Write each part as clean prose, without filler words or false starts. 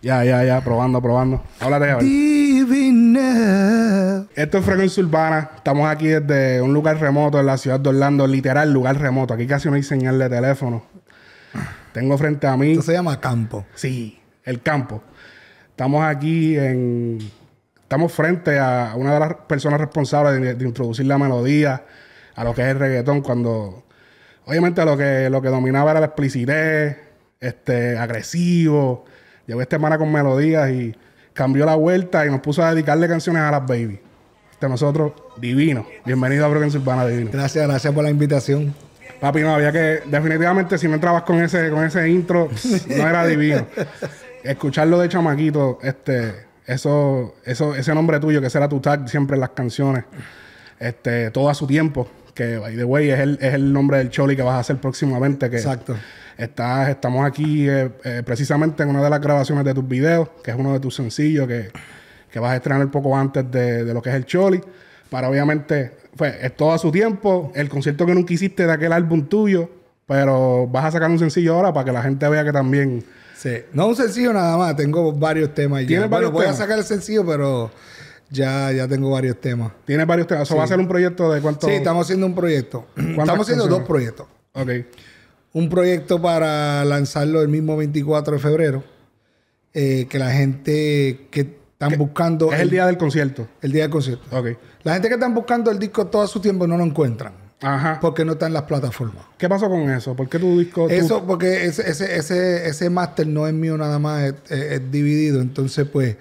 Ya, probando. Háblate, a ver. Divino. Esto es Frecuencia Urbana. Estamos aquí desde un lugar remoto en la ciudad de Orlando. Literal, lugar remoto. Aquí casi no hay señal de teléfono. Tengo frente a mí... Esto se llama campo. Sí, el campo. Estamos aquí en... Estamos frente a una de las personas responsables de introducir la melodía a lo que es el reggaetón cuando... Obviamente lo que dominaba era la explicidez, agresivo. Llegó esta semana con melodías y cambió la vuelta y nos puso a dedicarle canciones a las baby. Nosotros, divino. Bienvenido a Frecuencia Urbana, divino. Gracias por la invitación. Papi, no, había que... Definitivamente, si no entrabas con ese intro, no era divino. Escucharlo de chamaquito, ese nombre tuyo, que será tu tag siempre en las canciones, todo a su tiempo, que, by the way, es el nombre del Choli que vas a hacer próximamente. Que exacto. Estamos aquí precisamente en una de las grabaciones de tus videos, que es uno de tus sencillos que vas a estrenar poco antes de lo que es el Choli. Para obviamente, pues, es todo a su tiempo, el concierto que nunca hiciste de aquel álbum tuyo, pero vas a sacar un sencillo ahora para que la gente vea que también... Sí. No un sencillo nada más, tengo varios temas. ¿Tienes varios temas? Voy a sacar el sencillo, pero... Ya tengo varios temas. ¿Tienes varios temas? ¿Eso va a ser un proyecto de cuánto? Sí, estamos haciendo un proyecto. Estamos haciendo dos proyectos. Ok. Un proyecto para lanzarlo el mismo 24 de febrero. Que la gente que están buscando... Es el día del concierto. El día del concierto. Ok. La gente que están buscando el disco todo su tiempo no lo encuentran. Ajá. Porque no está en las plataformas. ¿Qué pasó con eso? ¿Por qué tu disco...? Eso, porque ese máster no es mío nada más. Es dividido. Entonces, pues...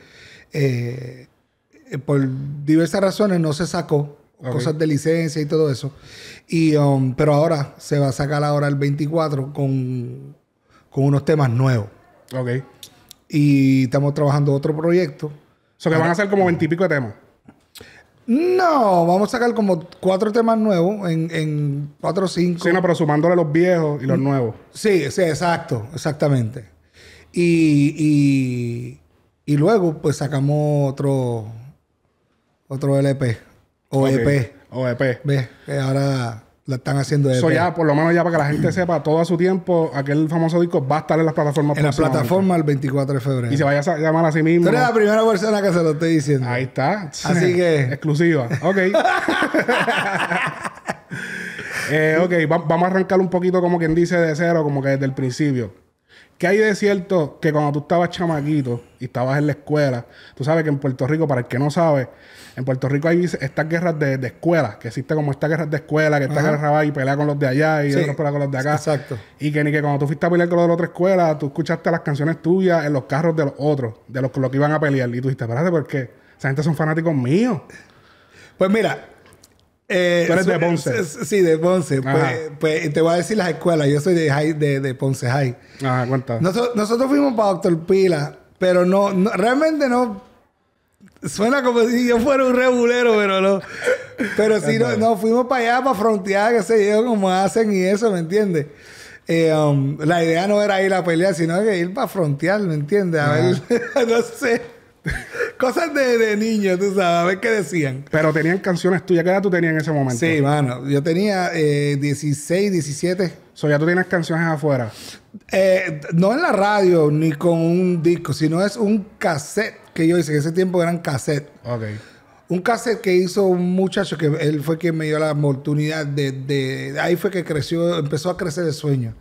por diversas razones no se sacó. Okay. Cosas de licencia y todo eso. Y, pero ahora se va a sacar ahora el 24 con unos temas nuevos. Ok. Y estamos trabajando otro proyecto. O sea, que van a ser como 20 y pico de temas. No, vamos a sacar como 4 temas nuevos en 4 o 5. Sí, no, pero sumándole los viejos y los nuevos. Sí, exacto. Exactamente. Y luego, pues, sacamos otro LP. O EP. Okay. O EP. ¿Ves? Que ahora la están haciendo EP. Eso ya, por lo menos ya para que la gente sepa, todo a su tiempo, aquel famoso disco va a estar en las plataformas. En la plataforma el 24 de febrero. Y se vaya a llamar a sí mismo. Tú eres la primera persona que se lo estoy diciendo. Ahí está. Así que... Exclusiva. Ok. Vamos a arrancar un poquito, como quien dice, de cero, como que desde el principio. ¿Qué hay de cierto que cuando tú estabas chamaquito y estabas en la escuela? Tú sabes que en Puerto Rico, para el que no sabe, en Puerto Rico hay estas guerras de escuelas, que existe como estas guerras de escuela, que esta guerra va y pelea con los de allá y otros pelea con los de acá. Exacto. Y que ni que cuando tú fuiste a pelear con los de la otra escuela, tú escuchaste las canciones tuyas en los carros de los otros, de los que iban a pelear. Y tú dijiste, espérate, porque esa gente son fanáticos míos. Pues mira... tú eres de Ponce. Sí, de Ponce. Pues te voy a decir las escuelas. Yo soy de Ponce High. Ajá, cuenta. Nosotros fuimos para Doctor Pila, pero no, realmente no. Suena como si yo fuera un rebulero, pero no. Pero sí, no fuimos para allá, para frontear, qué sé yo, como hacen y eso, ¿me entiendes? La idea no era ir a pelear, sino que ir para frontear, ¿me entiendes? A ver, no sé. Cosas de niño, tú sabes, a ver qué decían. Pero tenían canciones tuyas. ¿Qué edad tú tenías en ese momento? Sí, mano. Yo tenía 16, 17. So, ¿ya tú tienes canciones afuera? No en la radio ni con un disco, sino es un cassette que yo hice. En ese tiempo eran cassette. Ok. Un cassette que hizo un muchacho que él fue quien me dio la oportunidad de... Ahí fue que creció, empezó a crecer el sueño.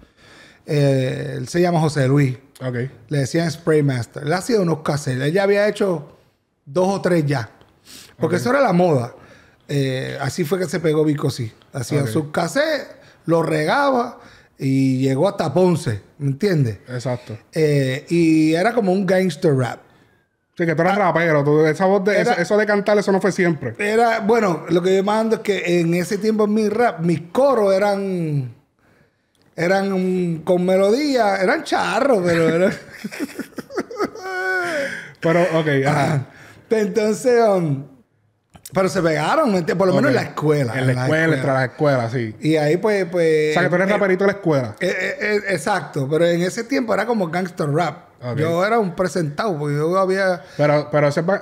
Él se llama José Luis. Okay. Le decían Spray Master. Él hacía unos cassettes. Él ya había hecho 2 o 3 ya. Porque eso era la moda. Así fue que se pegó Vico C. Hacía sus cassettes, los regaba y llegó hasta Ponce. ¿Me entiendes? Exacto. Y era como un gangster rap. Sí, que tú eras rapero. Esa voz eso de cantar, eso no fue siempre. Bueno, lo que yo mando es que en ese tiempo en mi rap, mis coros eran con melodía, eran charros, pero eran... Pero, ok, ajá. Entonces, pero se pegaron, por lo menos en la escuela. En la escuela, entre las escuelas, sí. Y ahí, pues... O sea, que tú eres raperito en la escuela. Exacto, pero en ese tiempo era como gangster rap. Okay. Yo era un presentado, porque yo había... Pero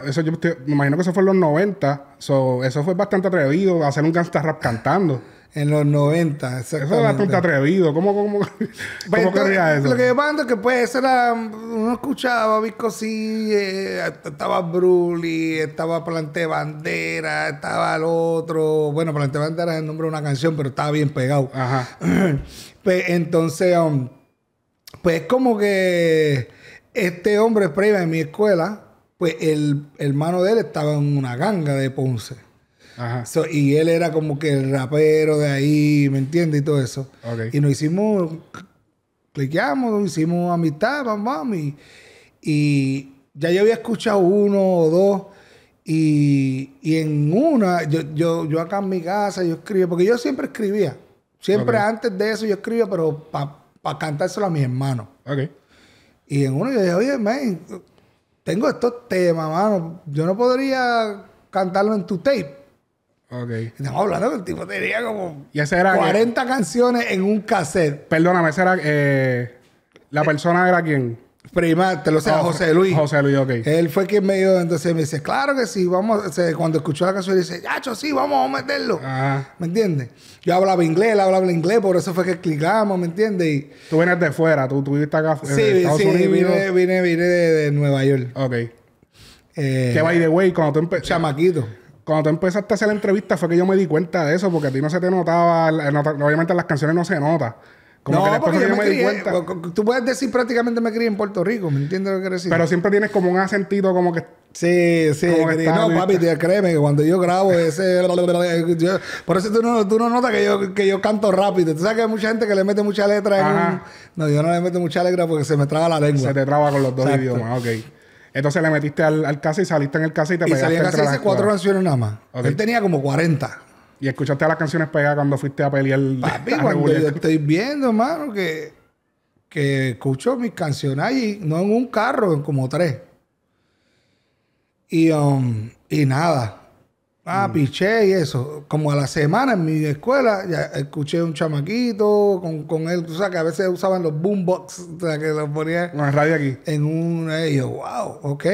eso yo me imagino que eso fue en los 90. Eso fue bastante atrevido, hacer un gangster rap cantando. En los 90, exactamente. Eso era bastante atrevido. ¿Cómo quería eso? Lo que pasa es que pues era... Uno escuchaba Vico C, estaba Bruli, estaba Plante Bandera, estaba el otro... Bueno, Plante Bandera es el nombre de una canción, pero estaba bien pegado. Ajá. Pues, entonces, pues como que este hombre previo en mi escuela, pues el hermano de él estaba en una ganga de Ponce. Ajá. So, y él era como que el rapero de ahí, ¿me entiendes? Y todo eso. Okay. Y nos hicimos, cliqueamos, hicimos amistad, mami. Y ya yo había escuchado uno o dos. Y en una, yo acá en mi casa, yo escribía, porque yo siempre escribía. Siempre okay. Antes de eso yo escribía, pero para cantárselo a mis hermanos. Okay. Y en uno yo dije, oye, man, tengo estos temas, mano. Yo no podría cantarlo en tu tape. Okay. Estamos hablando que el tipo tenía como 40 canciones en un cassette. Perdóname, ¿esa era, la persona era quién? Prima, te lo sé, José Luis. José Luis, ok. Él fue quien me dio, entonces me dice, claro que sí, vamos, cuando escuchó la canción dice, yacho, sí, vamos a meterlo. Ajá. ¿Me entiendes? Yo hablaba inglés, él hablaba inglés, por eso fue que clicamos, ¿me entiendes? Y... Tú vienes de fuera, tú viviste acá en Estados Unidos. Sí, vine de Nueva York. Ok. Que by the way, cuando tú empezaste... Chamaquito. Cuando tú empezaste a hacer la entrevista fue que yo me di cuenta de eso, porque a ti no se te notaba, obviamente en las canciones no se nota. Como no, que porque yo me crié, di cuenta. Tú puedes decir prácticamente me crié en Puerto Rico, ¿me entiendes lo que quiero decir? Pero siempre tienes como un acentito como que... Sí, como que no, papi, créeme que cuando yo grabo ese... por eso tú no notas que yo canto rápido. Tú sabes que hay mucha gente que le mete mucha letra en un... No, yo no le meto mucha letra porque se me traba la lengua. Se te traba con los dos idiomas, ok. Entonces le metiste al casa y saliste en el casa y te pegaste. Y salí en casa y hice 4 canciones nada más. Okay. Él tenía como 40. ¿Y escuchaste a las canciones pegadas cuando fuiste a pelear? Papi, cuando yo estoy viendo, mano, que escucho mis canciones allí, no en un carro, en como 3. Y nada. Piché y eso. Como a la semana en mi escuela, ya escuché un chamaquito con él. Tú sabes que a veces usaban los boombox, o sea, que los ponía en radio aquí. En un... Y yo, wow, ok.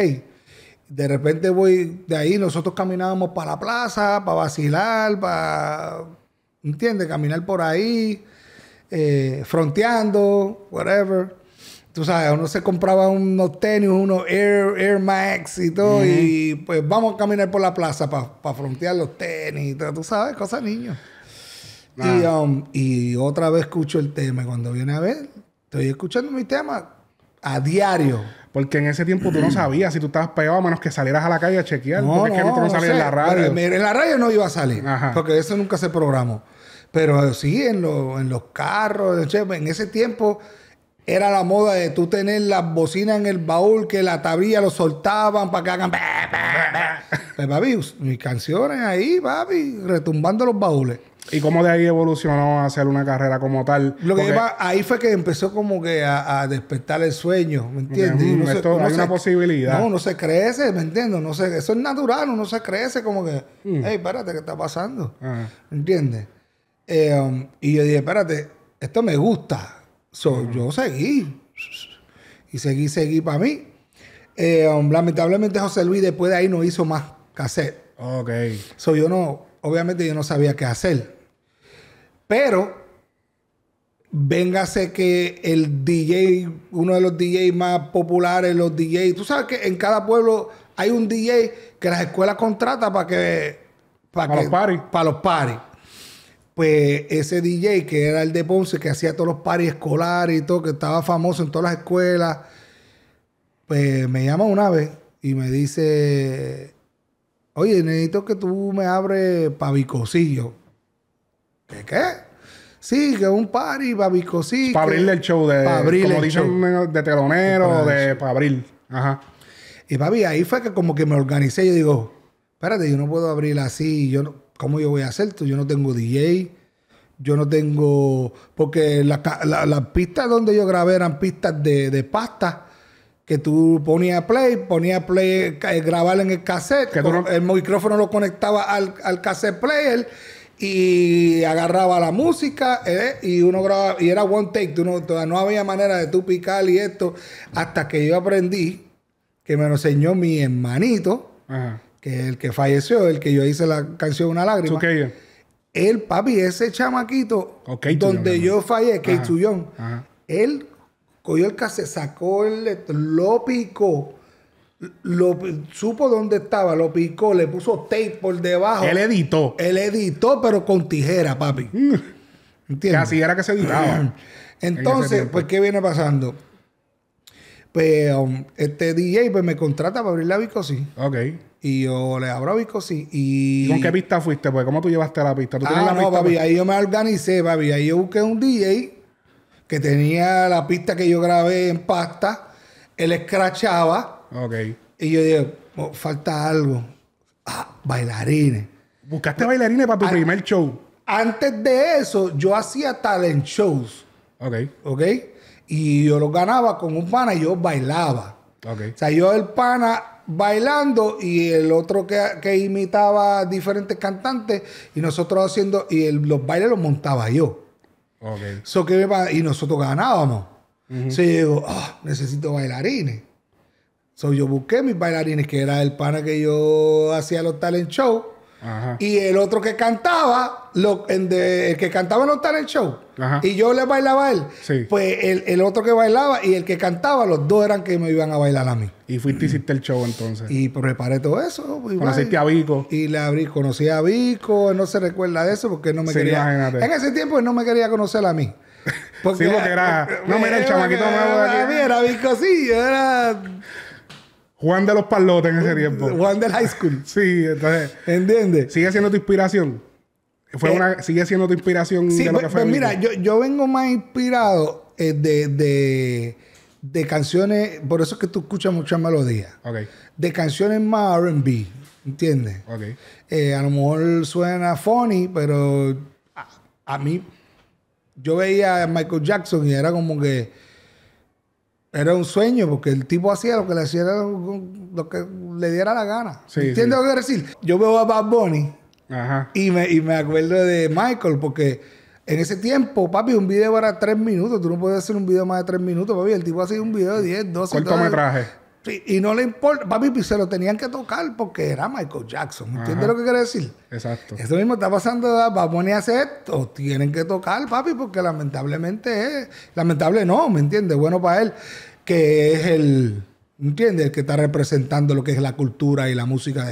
De repente voy de ahí, nosotros caminábamos para la plaza, para vacilar, para... ¿Entiendes? Caminar por ahí, fronteando, whatever. Tú sabes, uno se compraba unos tenis, unos Air Max y todo. Uh-huh. Y pues vamos a caminar por la plaza para frontear los tenis. Tú sabes, cosas niños. Ah. Y otra vez escucho el tema. Y cuando viene a ver, estoy escuchando mi tema a diario. Porque en ese tiempo tú no sabías si tú estabas pegado a menos que salieras a la calle a chequear. No, porque es que tú no salías en la radio. En la radio no iba a salir. Ajá. Porque eso nunca se programó. Pero sí, en los carros. En ese tiempo... Era la moda de tú tener las bocinas en el baúl, que la tablilla lo soltaban para que hagan... Pues, papi, mis canciones ahí, papi, retumbando los baúles. ¿Y cómo de ahí evolucionó a hacer una carrera como tal? Lo que iba, ahí fue que empezó como que a despertar el sueño, ¿me entiendes? Okay. Hay una posibilidad. No se crece, ¿me entiendes? No se, eso es natural, uno se crece como que... Hey, espérate, ¿qué está pasando? ¿Me entiendes? Y yo dije, espérate, esto me gusta. Yo seguí. Y seguí para mí. Lamentablemente José Luis después de ahí no hizo más cassette. Ok. Yo no... Obviamente yo no sabía qué hacer. Pero... Véngase que el DJ... Uno de los DJs más populares, los DJs... Tú sabes que en cada pueblo hay un DJ que las escuelas contratan para que... Para los parties. Para los parties. Pues ese DJ que era el de Ponce, que hacía todos los parties escolares y todo, que estaba famoso en todas las escuelas, pues me llama una vez y me dice, oye, necesito que tú me abres para Vico C. ¿Qué? Sí, que un party para Vico C. Para abrirle el show de... Para abrirle el show. Como dicen, de telonero, de... Para abrir. Ajá. Y papi, ahí fue que como que me organicé. Yo digo, espérate, yo no puedo abrir así, yo no... ¿Cómo yo voy a hacer esto? Yo no tengo DJ. Yo no tengo... Porque las pistas donde yo grabé eran pistas de pasta. Que tú ponías play, grabar en el cassette. El micrófono lo conectaba al cassette player y agarraba la música y uno grababa. Y era one take. No había manera de tú picar y esto. Hasta que yo aprendí, que me lo enseñó mi hermanito. Ajá. Que el que falleció, el que yo hice la canción Una Lágrima. Él, papi, ese chamaquito, okay, donde yo fallé, que Tuyón, él cogió el cassette, sacó el, lo picó, supo dónde estaba, lo picó, le puso tape por debajo. Él editó. Él editó, pero con tijera, papi. ¿Entiendes? Así era que se editaba. Entonces, en pues, ¿qué viene pasando? Pues, este DJ pues, me contrata para abrir la Vico C. Ok. Y yo le abro a Vico C. ¿Y con qué pista fuiste? Pues, ¿cómo tú llevaste la pista? ¿Tú tienes la pista, papi? Ahí yo me organicé, papi. Ahí yo busqué un DJ que tenía la pista que yo grabé en pasta. Él escrachaba. Ok. Y yo dije, oh, falta algo. Ah, bailarines. ¿Buscaste bailarines para tu primer show? Antes de eso, yo hacía talent shows. Ok. Ok. Y yo los ganaba con un pana y yo bailaba. Okay. O sea, yo el pana bailando y el otro que imitaba diferentes cantantes y nosotros haciendo... Y los bailes los montaba yo. Okay. So, y nosotros ganábamos. So, yo digo, oh, necesito bailarines. So, yo busqué mis bailarines, que era el pana que yo hacía los talent shows. Ajá. Y el otro que cantaba, el que cantaba en los talent show, ajá, y yo le bailaba a él, sí, pues el otro que bailaba y el que cantaba, los dos eran que me iban a bailar a mí. Y fuiste y hiciste el show entonces. Y preparé todo eso. Y conociste a Vico. Y le abrí, conocí a Vico, él no se recuerda de eso porque él no me quería. Imagínate. En ese tiempo él no me quería conocer a mí. Porque, sí, porque era... No, mira el chamaquito nuevo de aquí. Era Vico, sí, era... Juan de los Parlotes en ese tiempo. Juan del High School. Sí, entonces... ¿Entiendes? ¿Sigue siendo tu inspiración? ¿Sigue siendo tu inspiración de lo que fue? Pues mira, yo vengo más inspirado de canciones... Por eso es que tú escuchas muchas melodías. Ok. De canciones más R&B. ¿Entiendes? Ok. A lo mejor suena funny, pero... A mí... Yo veía a Michael Jackson y era como que... Era un sueño porque el tipo hacía lo que le diera la gana. Sí, ¿entiendes lo que quiero decir? Yo veo a Bad Bunny, ajá, y me acuerdo de Michael porque en ese tiempo, papi, un video era 3 minutos. Tú no puedes hacer un video más de 3 minutos, papi. El tipo hacía un video de 10, 12... Cortometraje. Y no le importa, papi, se lo tenían que tocar porque era Michael Jackson. ¿Entiendes lo que quiero decir? Exacto. Eso mismo está pasando. Bad Bunny hace esto, tienen que tocar, papi, porque lamentablemente es... Lamentable no, ¿me entiendes? Bueno para él, que es el... ¿Entiendes? El que está representando lo que es la cultura y la música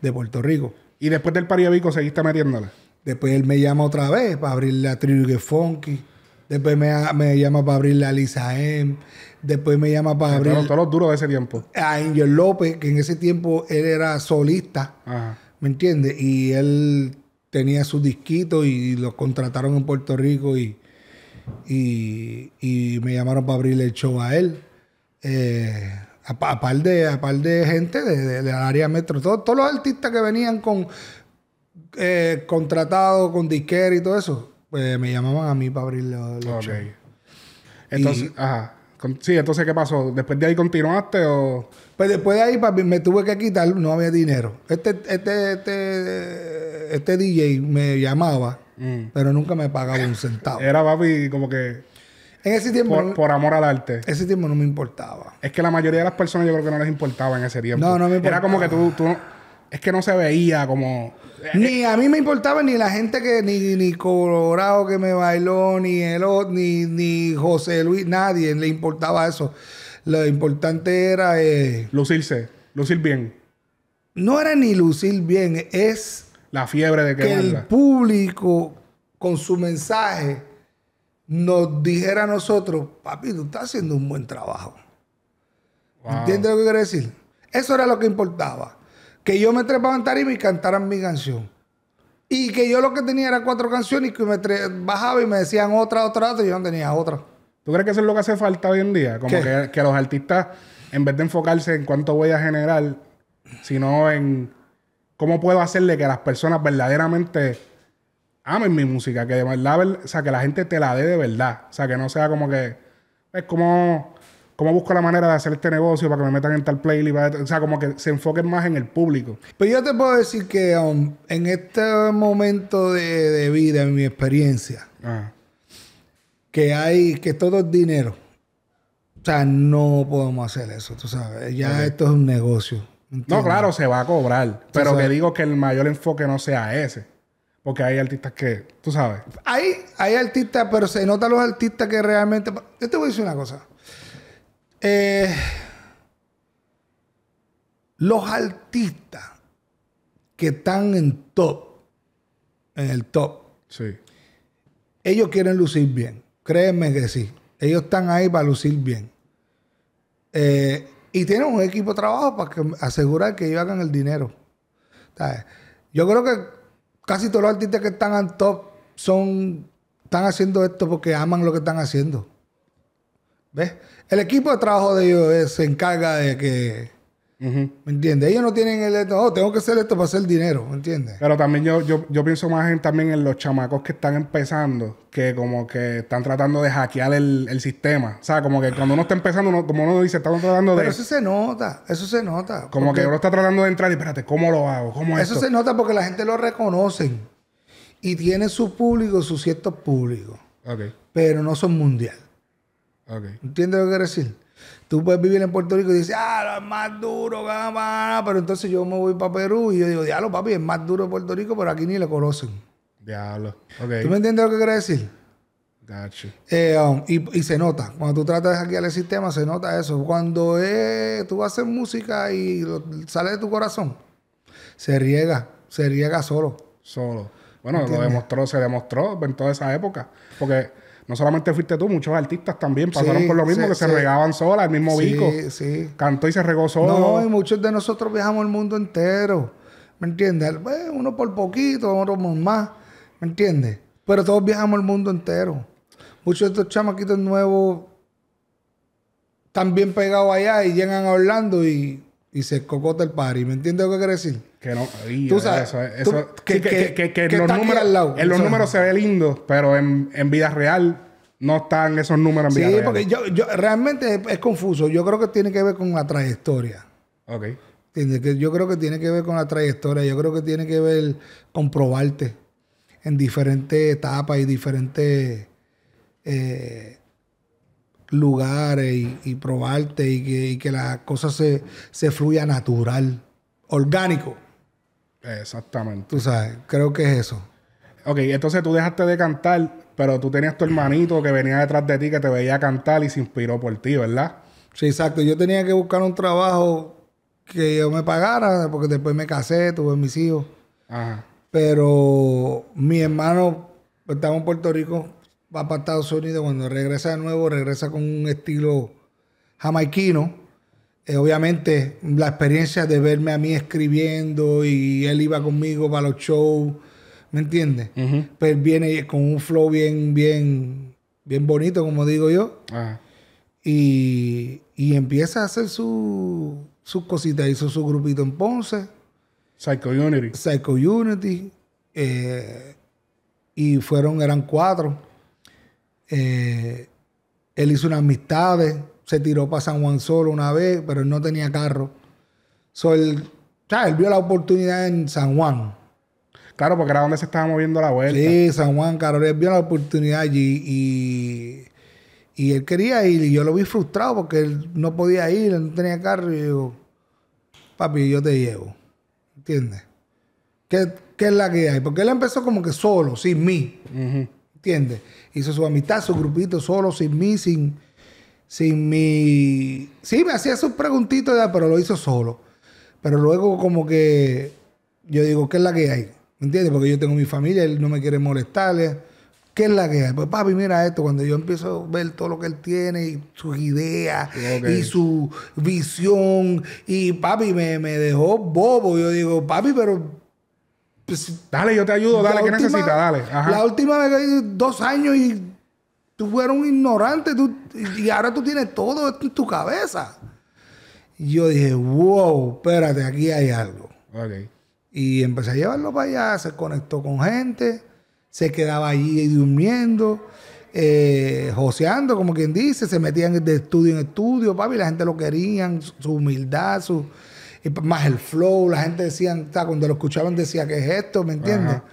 de Puerto Rico. ¿Y después del Party de Vico seguiste metiéndola? Después él me llama otra vez para abrir la Tribu Funky. Después me llama para abrir la Lisa M. Después me llama para abrir... Todos los duros de ese tiempo. A Angel López, que en ese tiempo él era solista. Ajá. ¿Me entiendes? Y él tenía sus disquitos y los contrataron en Puerto Rico y me llamaron para abrirle el show a él. A par de gente del área metro. Todos los artistas que venían con... contratados con disquera y todo eso, pues me llamaban a mí para abrir los shows. Entonces, sí, entonces, ¿qué pasó? ¿Después de ahí continuaste o...? Pues después de ahí, papi, me tuve que quitar. No había dinero. Este DJ me llamaba, pero nunca me pagaba un centavo. Era, papi, como que... En ese tiempo... Por amor al arte. Ese tiempo no me importaba. Es que la mayoría de las personas yo creo que no les importaba en ese tiempo. No, no me importaba. Era como que tú es que no se veía como... Ni a mí me importaba, ni la gente que... Ni Colorado que me bailó, ni Elliot, ni José Luis. Nadie le importaba eso. Lo importante era... lucirse. Lucir bien. No era ni lucir bien. Es... La fiebre de que el público, con su mensaje, nos dijera a nosotros... Papi, tú estás haciendo un buen trabajo. Wow. ¿Entiendes lo que quiero decir? Eso era lo que importaba. Que yo me trepaba en tarima y cantaran mi canción. Y que yo lo que tenía era 4 canciones y que me bajaba y me decían otra, y yo no tenía otra. ¿Tú crees que eso es lo que hace falta hoy en día? Como que los artistas, en vez de enfocarse en cuánto voy a generar, sino en cómo puedo hacerle que las personas verdaderamente amen mi música. Que de verdad, o sea, que la gente te la dé de verdad. O sea, que no sea como que... Es como... ¿Cómo busco la manera de hacer este negocio para que me metan en tal playlist? O sea, como que se enfoquen más en el público. Pero yo te puedo decir que en este momento de vida, en mi experiencia, que todo es dinero. O sea, no podemos hacer eso, tú sabes. Ya esto es un negocio. ¿Entiendes? No, claro, se va a cobrar. Pero que digo que el mayor enfoque no sea ese. Porque hay artistas que, tú sabes. Hay artistas, pero se notan los artistas que realmente... Yo te voy a decir una cosa. Los artistas que están en el top, sí, ellos quieren lucir bien. Créeme que sí. Ellos están ahí para lucir bien. Y tienen un equipo de trabajo para asegurar que ellos hagan el dinero. ¿Sabes? Yo creo que casi todos los artistas que están en top están haciendo esto porque aman lo que están haciendo. ¿Ves? El equipo de trabajo de ellos se encarga de que... Uh-huh. ¿Me entiendes? Ellos no tienen el... No, tengo que hacer esto para hacer dinero. ¿Me entiendes? Pero también yo pienso más también en los chamacos que están empezando, que como que están tratando de hackear el sistema. O sea, como que cuando uno está empezando, como uno dice, estamos tratando de... Pero eso se nota. Eso se nota. Como que uno está tratando de entrar y espérate, ¿cómo lo hago? ¿Cómo esto? Eso se nota porque la gente lo reconoce. Y tiene su público, sus ciertos públicos. Okay. Pero no son mundial. Okay. ¿Entiendes lo que quiero decir? Tú puedes vivir en Puerto Rico y dices, lo es más duro, pero entonces yo me voy para Perú y yo digo, diablo, papi, es más duro de Puerto Rico, pero aquí ni lo conocen. Diablo. Okay. ¿Tú me entiendes lo que quiero decir? Gotcha. Y se nota. Cuando tú tratas aquí al sistema, se nota eso. Cuando tú haces música y sale de tu corazón, se riega solo. Solo. Bueno, se demostró en toda esa época. Porque... No solamente fuiste tú, muchos artistas también pasaron por lo mismo, que se regaban sola, el mismo Vico. Sí. Cantó y se regó solo. No, y muchos de nosotros viajamos el mundo entero. ¿Me entiendes? Uno por poquito, otro por más. ¿Me entiendes? Pero todos viajamos el mundo entero. Muchos de estos chamaquitos nuevos están bien pegados allá y llegan a Orlando y se cocota el party. ¿Me entiendes lo que quiero decir? Que no... Tú sabes... Eso, que los números, al lado, en los números se ve lindo, pero en vida real no están esos números en vida real. Sí, porque yo realmente es confuso. Yo creo que tiene que ver con la trayectoria. Ok. Yo creo que tiene que ver con la trayectoria. Yo creo que tiene que ver con probarte en diferentes etapas y diferentes lugares y probarte y que las cosas se fluya natural, orgánico. Exactamente. Tú sabes, creo que es eso. Ok, entonces tú dejaste de cantar, pero tú tenías tu hermanito que venía detrás de ti, que te veía cantar y se inspiró por ti, ¿verdad? Sí, exacto. Yo tenía que buscar un trabajo que yo me pagara, porque después me casé, tuve mis hijos. Ajá. Pero mi hermano estaba en Puerto Rico, va para Estados Unidos, cuando regresa de nuevo, regresa con un estilo jamaiquino. Obviamente, la experiencia de verme a mí escribiendo y él iba conmigo para los shows, ¿me entiendes? Uh-huh. Pero viene con un flow bien bonito, como digo yo. Uh-huh. Y empieza a hacer sus cositas. Hizo su grupito en Ponce. Psycho Unity. Y eran 4. Él hizo unas amistades. Se tiró para San Juan solo una vez, pero él no tenía carro. So, él vio la oportunidad en San Juan. Claro, porque era donde se estaba moviendo la vuelta. Sí, San Juan, claro. Él vio la oportunidad allí y él quería ir. Y yo lo vi frustrado porque él no podía ir, él no tenía carro. Y yo digo, papi, yo te llevo. ¿Entiendes? ¿Qué es la que hay? Porque él empezó como que solo, sin mí. Uh-huh. ¿Entiendes? Hizo su amistad, su grupito solo, sin mí, sin mi... Sí, me hacía sus preguntitos, pero lo hizo solo. Pero luego como que... Yo digo, ¿qué es la que hay? ¿Me entiendes? Porque yo tengo mi familia, él no me quiere molestarle. ¿Qué es la que hay? Pues papi, mira esto. Cuando yo empiezo a ver todo lo que él tiene, y sus ideas, okay, y su visión, y papi me dejó bobo. Yo digo, papi, pero... Pues, dale, yo te ayudo, dale, ¿qué necesitas? Dale. Ajá. La última vez que 2 años y... Tú fueras un ignorante y ahora tú tienes todo esto en tu cabeza. Y yo dije, wow, espérate, aquí hay algo. Okay. Y empecé a llevarlo para allá, se conectó con gente, se quedaba allí durmiendo, joseando, como quien dice, se metían de estudio en estudio, papi, la gente lo querían, su humildad, más el flow, la gente decía, cuando lo escuchaban decía, ¿qué es esto? ¿Me entiendes? Ajá.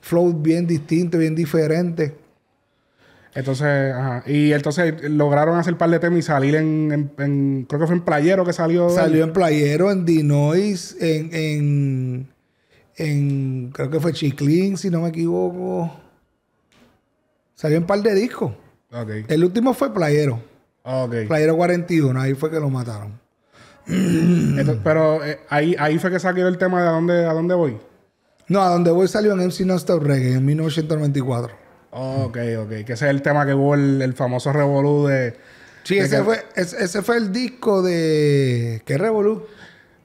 Flow bien distinto, bien diferente. Entonces, ajá. Y entonces lograron hacer par de temas y salir en creo que fue en Playero que salió. Salió en Playero, en D-Noise, en en, creo que fue Chiclín, si no me equivoco. Salió un par de discos. Okay. El último fue Playero. Okay. Playero 41, ahí fue que lo mataron. Entonces, pero ahí fue que salió el tema de a dónde voy. No, a dónde voy salió en MC Non Stop Reggae en 1994. Ok. Que ese es el tema que hubo el famoso revolú de... Sí, de ese fue el disco de... ¿Qué revolú?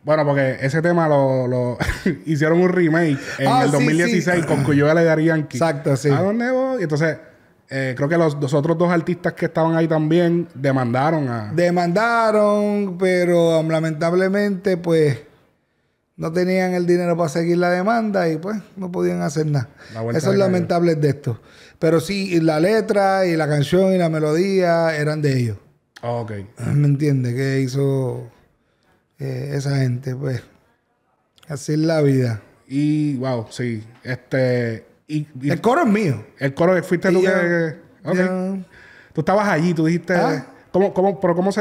Bueno, porque ese tema lo hicieron un remake en el 2016 con Cuyuela y Daddy Yankee. Exacto, sí. ¿A dónde voy? Entonces... creo que los otros dos artistas que estaban ahí también demandaron a... Demandaron, pero lamentablemente, pues, no tenían el dinero para seguir la demanda y, pues, no podían hacer nada. Eso es lamentable de esto. Pero sí, y la letra y la canción y la melodía eran de ellos. Ok. ¿Me entiendes? ¿Qué hizo esa gente? Pues, así es la vida. Y, wow, sí. El coro es mío. El coro fuiste tú que... Okay. Tú estabas allí, tú dijiste... ¿Ah? ¿Cómo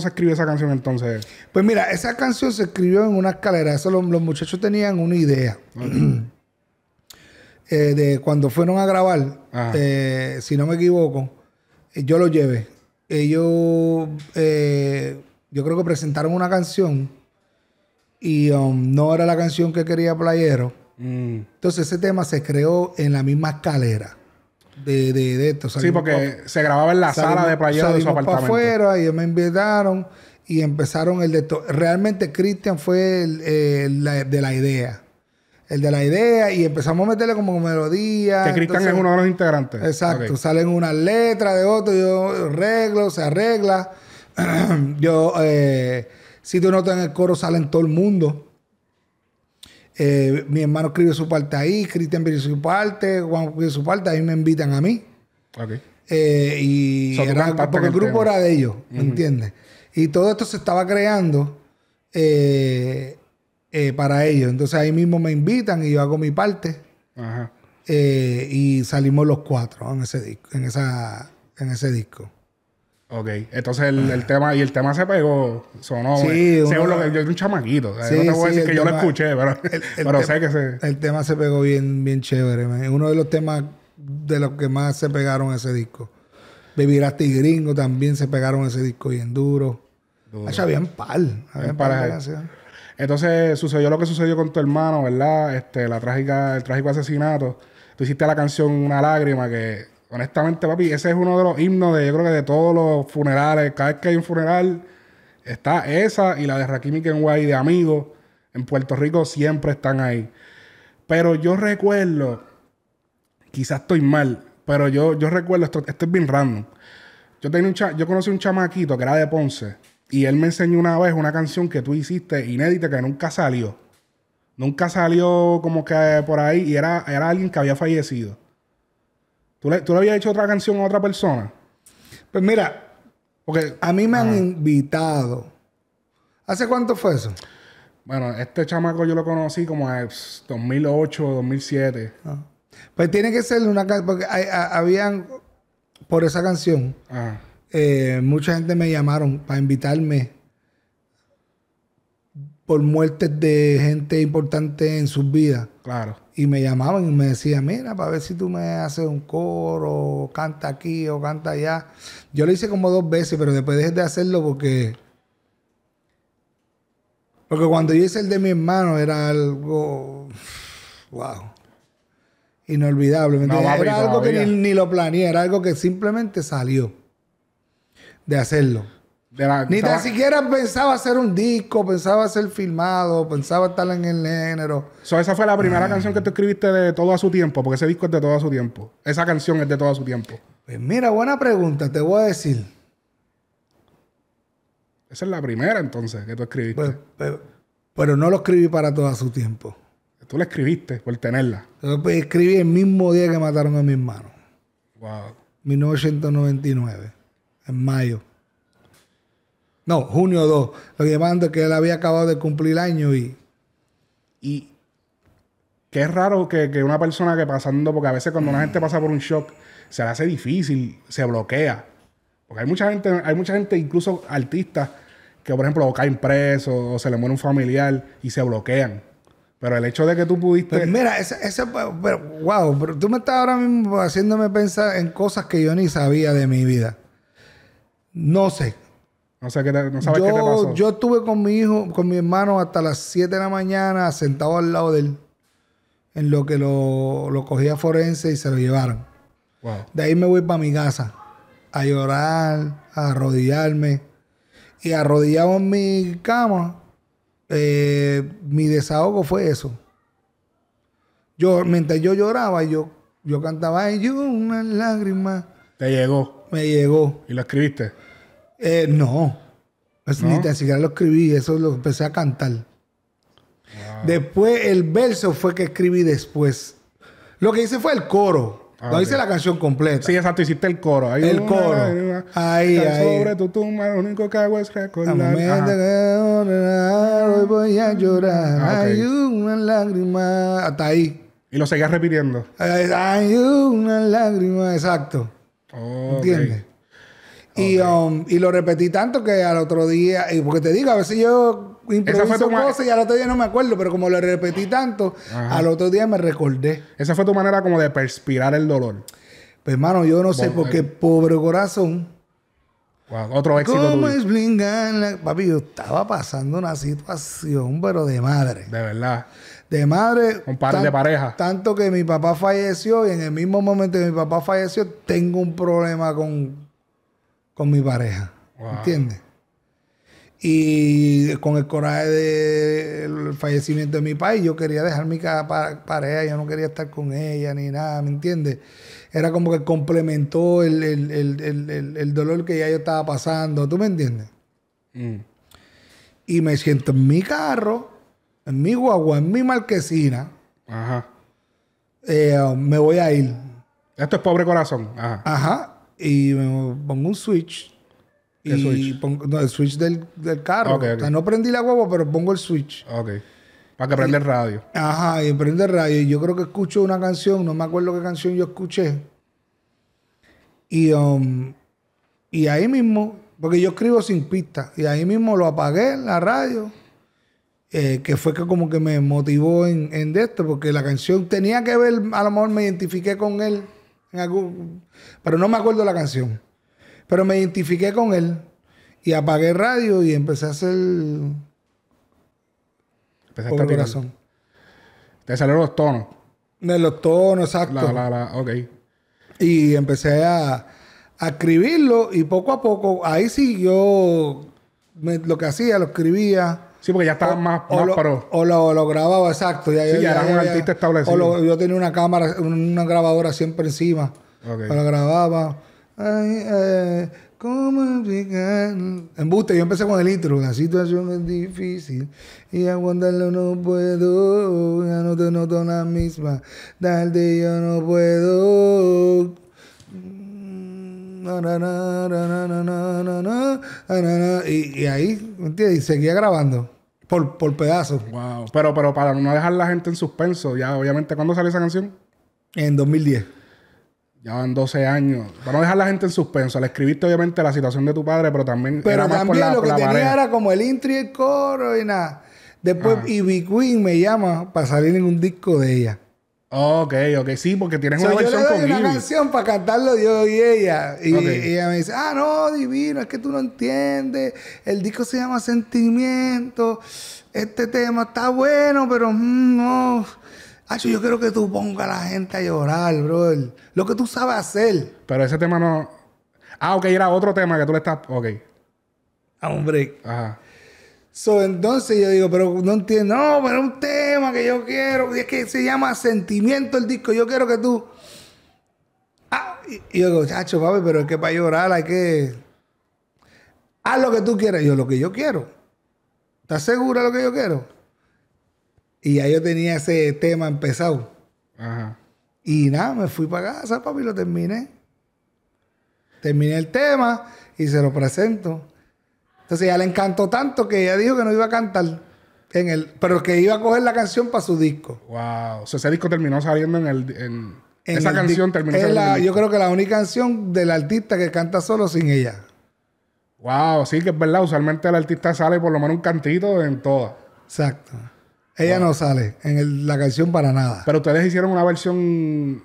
se escribió esa canción entonces? Pues mira, esa canción se escribió en una escalera. Eso los muchachos tenían una idea. Okay. De cuando fueron a grabar, si no me equivoco, yo lo llevé. Ellos, yo creo que presentaron una canción y no era la canción que quería Playero. Entonces ese tema se creó en la misma escalera de esto. Salimos, sí, porque se grababa en la sala de Playero de su apartamento. Afuera, ellos me invitaron y empezaron el de esto. Realmente Cristian fue el de la idea. El de la idea y empezamos a meterle como melodía. Que Cristian es uno de los integrantes. Exacto. Okay. Salen unas letras de otro, yo arreglo, se arregla. Si tú notas en el coro salen todo el mundo. Mi hermano escribió su parte ahí, Cristian escribió su parte, Juan escribió su parte, ahí me invitan a mí. Okay. Y porque el grupo era de ellos, ¿me entiendes? Y todo esto se estaba creando para ellos. Entonces ahí mismo me invitan y yo hago mi parte. Ajá. Y salimos los cuatro en ese disco. En ese disco. Ok, entonces el tema se pegó, sonó. Sí, yo era un chamaquito. O sea, sí, no te voy a decir que yo lo escuché, pero sé que se... El tema se pegó bien chévere. Man. Uno de los temas de los que más se pegaron ese disco. Vivirán y Gringo también se pegaron ese disco bien duro. Había un par. Entonces sucedió lo que sucedió con tu hermano, ¿verdad? El trágico asesinato. Tú hiciste la canción Una Lágrima que... Honestamente, papi, ese es uno de los himnos de, yo creo que de todos los funerales. Cada vez que hay un funeral, está esa y la de Rakimikenway de Amigos. En Puerto Rico siempre están ahí. Pero yo recuerdo, quizás estoy mal, pero yo recuerdo, esto es bien random. Yo conocí un chamaquito que era de Ponce y él me enseñó una vez una canción que tú hiciste inédita que nunca salió. Nunca salió como que por ahí y era alguien que había fallecido. ¿Tú le habías hecho otra canción a otra persona? Pues mira, porque a mí me han invitado. ¿Hace cuánto fue eso? Bueno, este chamaco yo lo conocí como en 2008, 2007. Ah. Pues tiene que ser una canción, porque habían, por esa canción, mucha gente me llamaron para invitarme por muertes de gente importante en sus vidas. Claro. Y me llamaban y me decían, mira, para ver si tú me haces un coro, canta aquí o canta allá. Yo lo hice como 2 veces, pero después dejé de hacerlo porque cuando yo hice el de mi hermano era algo, wow, inolvidable. No, papi, era algo todavía que ni lo planeé, era algo que simplemente salió de hacerlo. Ni tan siquiera pensaba hacer un disco, pensaba ser filmado, pensaba estar en el género. Esa fue la primera canción que tú escribiste de Todo a su Tiempo, porque ese disco es de Todo a su Tiempo. Esa canción es de Todo a su Tiempo. Pues mira, buena pregunta, te voy a decir. Esa es la primera entonces que tú escribiste. Pero no lo escribí para Todo a su Tiempo. Tú la escribiste por tenerla. Yo escribí el mismo día que mataron a mi hermano. Wow. 1999, en mayo. No, junio 2. Lo llamando que él había acabado de cumplir el año y qué raro que una persona que pasando... Porque a veces cuando una gente pasa por un shock, se le hace difícil, se bloquea. Porque hay mucha gente, incluso artistas, que por ejemplo o caen presos o se le muere un familiar y se bloquean. Pero el hecho de que tú pudiste... Pues mira, pero tú me estás ahora mismo haciéndome pensar en cosas que yo ni sabía de mi vida. No sé. O sea, no sabes qué te pasó. Yo estuve con mi hijo, con mi hermano, hasta las 7 de la mañana, sentado al lado de él, en lo que lo cogía forense y se lo llevaron. Wow. De ahí me voy para mi casa a llorar, a arrodillarme. Y arrodillado en mi cama, mi desahogo fue eso. Yo, mientras yo lloraba, yo cantaba, y yo una lágrima. ¿Te llegó? Me llegó. ¿Y lo escribiste? No. Eso no. Ni tan siquiera lo escribí. Eso lo empecé a cantar. Wow. Después, el verso fue que escribí después. Lo que hice fue el coro. No hice la canción completa. Sí, exacto. Hiciste el coro. Ahí el coro. Ahí. Sobre tu tumba, lo único que hago es recordar. Hoy voy a llorar. Hay una lágrima. Hasta ahí. Y lo seguías repitiendo. Hay una lágrima. Exacto. Okay. ¿Entiendes? Okay. Y lo repetí tanto que al otro día... Y porque te digo, a veces yo improviso cosas y al otro día no me acuerdo. Pero como lo repetí tanto, al otro día me recordé. Esa fue tu manera como de perspirar el dolor. Pues, hermano, yo no sé, porque pobre corazón... Wow, otro éxito ¿Cómo explicar? Papi, yo estaba pasando una situación, pero de madre. De verdad. De madre. Un par de pareja. Tanto que mi papá falleció y en el mismo momento que mi papá falleció, tengo un problema con mi pareja. Wow. ¿Entiendes? Y con el coraje del fallecimiento de mi país, yo quería dejar mi pareja, yo no quería estar con ella ni nada, ¿me entiendes? Era como que complementó el dolor que ya yo estaba pasando, ¿tú me entiendes? Mm. Y me siento en mi carro, en mi guagua, en mi marquesina. Ajá. Me voy a ir. Esto es pobre corazón. Ajá. Ajá. Y me pongo un switch. ¿Qué switch? Pongo, no, el switch del carro. Okay, okay. O sea, no prendí la guagua, pero pongo el switch. Ok. Para que prenda el radio. Ajá, y prende el radio. Y yo creo que escucho una canción, no me acuerdo qué canción yo escuché. Y ahí mismo, porque yo escribo sin pista, y ahí mismo lo apagué en la radio, que fue que como que me motivó en esto, porque la canción tenía que ver, a lo mejor me identifiqué con él. Pero no me acuerdo la canción. Pero me identifiqué con él y apagué el radio y empecé a hacer. Empecé a corazón. Te salieron los tonos. De los tonos, exacto. Ok. Y empecé a escribirlo y poco a poco, ahí sí yo lo que hacía, lo escribía. Sí, porque ya estaban más pro. O lo grababa, exacto. Ya era un artista establecido. Yo tenía una cámara, una grabadora siempre encima. Okay. Lo grababa. ¿Cómo explicar? Embuste, yo empecé con el intro. La situación es difícil y aguantarlo no puedo. Ya no te noto la misma. Darte yo no puedo. Y ahí, ¿me entiendes? Y seguía grabando. Por pedazos. Wow. Pero para no dejar la gente en suspenso, ya obviamente, ¿cuándo salió esa canción? En 2010. Ya van 12 años. Para no dejar la gente en suspenso. Le escribiste obviamente la situación de tu padre, pero también... Pero era también más por lo que tenía pareja. Era como el intro y el coro y nada. Después Ivy Queen me llama para salir en un disco de ella. Ok. Sí, porque tienes una versión con Ivy. Yo le doy una canción para cantarlo yo y ella. Y ella me dice, no, Divino, es que tú no entiendes. El disco se llama Sentimiento. Este tema está bueno, pero no. Hacho, yo quiero que tú pongas a la gente a llorar, bro. Lo que tú sabes hacer. Pero ese tema no... ok, era otro tema que tú le estás... Ok. A un break. Ajá. Entonces yo digo, pero no entiendo. No, pero es un tema que yo quiero. Y es que se llama Sentimiento el disco. Yo quiero que tú... Y yo digo, chacho, papi, pero es que para llorar hay que... Haz lo que tú quieras. Y yo, lo que yo quiero. ¿Estás segura de lo que yo quiero? Y ya yo tenía ese tema empezado. Ajá. Y nada, me fui para casa, papi, y lo terminé. Terminé el tema y se lo presento. Entonces ya le encantó tanto que ella dijo que no iba a cantar en pero que iba a coger la canción para su disco. Wow. O sea, ese disco terminó saliendo en el... esa canción terminó saliendo en el disco. Yo creo que la única canción del artista que canta solo sin ella. Wow. Sí que es verdad. Usualmente el artista sale por lo menos un cantito en todas. Exacto. Ella no sale en la canción para nada. Pero ustedes hicieron una versión...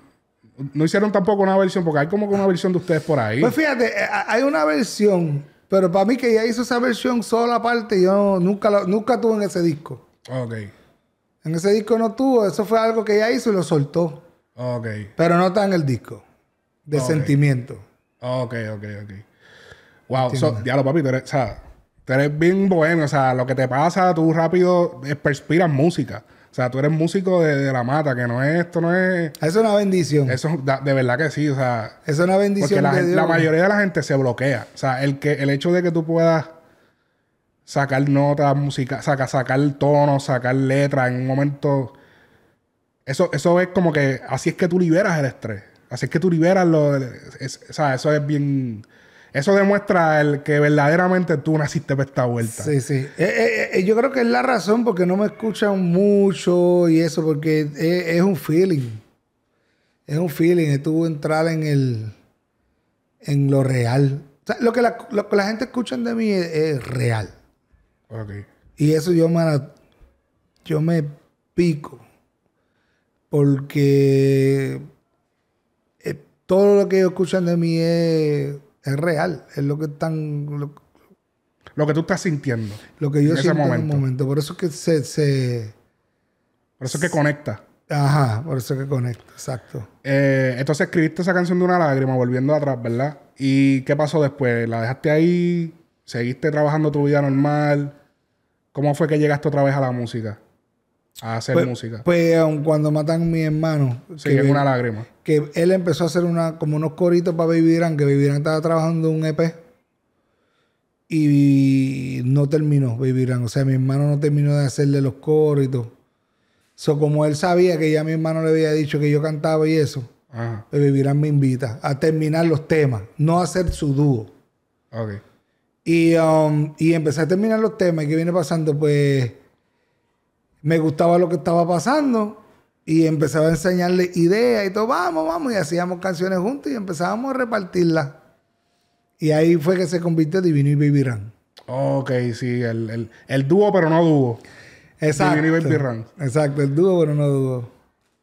No hicieron tampoco una versión, porque hay como que una versión de ustedes por ahí. Pues fíjate, hay una versión, pero para mí que ella hizo esa versión sola aparte, yo nunca tuve en ese disco. Ok. En ese disco no tuvo, eso fue algo que ella hizo y lo soltó. Ok. Pero no está en el disco de Sentimiento. Ok, ok, ok. Wow, diablo, papi, tú eres bien bohemio, o sea, lo que te pasa, tú rápido perspiras música. O sea, tú eres músico de la mata, que no es... Esto no es... Eso es una bendición. Eso de verdad que sí, o sea... Eso es una bendición. Porque la mayoría de la gente se bloquea. O sea, el hecho de que tú puedas sacar notas, música, sacar tonos, sacar letras en un momento... Eso es como que... Así es que tú liberas el estrés. Así es que tú liberas lo... o sea, eso es bien... Eso demuestra el que verdaderamente tú naciste para esta vuelta. Sí, sí. Yo creo que es la razón porque no me escuchan mucho y eso, porque es un feeling. Es un feeling. Es tú entrar en lo real. O sea, lo que la gente escucha de mí es real. Ok. Y eso yo me pico. Porque todo lo que ellos escuchan de mí es real, es lo que están... Lo que tú estás sintiendo. Lo que yo siento en el momento. Por eso es que por eso es que conecta. Ajá, por eso es que conecta, exacto. Entonces escribiste esa canción de una lágrima, volviendo atrás, ¿verdad? ¿Y qué pasó después? ¿La dejaste ahí? ¿Seguiste trabajando tu vida normal? ¿Cómo fue que llegaste otra vez a la música? A hacer música. Pues aun cuando matan a mi hermano. Sí, que es una lágrima. Que él empezó a hacer como unos coritos para Vivirán, que Vivirán estaba trabajando un EP. Y no terminó Vivirán. O sea, mi hermano no terminó de hacerle los coros y todo. So, como él sabía que ya mi hermano le había dicho que yo cantaba y eso, Vivirán me invita a terminar los temas, no a hacer su dúo. Ok. Y empecé a terminar los temas. ¿Y qué viene pasando? Pues... Me gustaba lo que estaba pasando y empezaba a enseñarle ideas y todo. Vamos. Y hacíamos canciones juntos y empezábamos a repartirlas. Y ahí fue que se convirtió Divino y Vivirán. Ok, sí. El dúo, pero no dúo. Exacto. Divino y Vivirán. Exacto. El dúo, pero no dúo.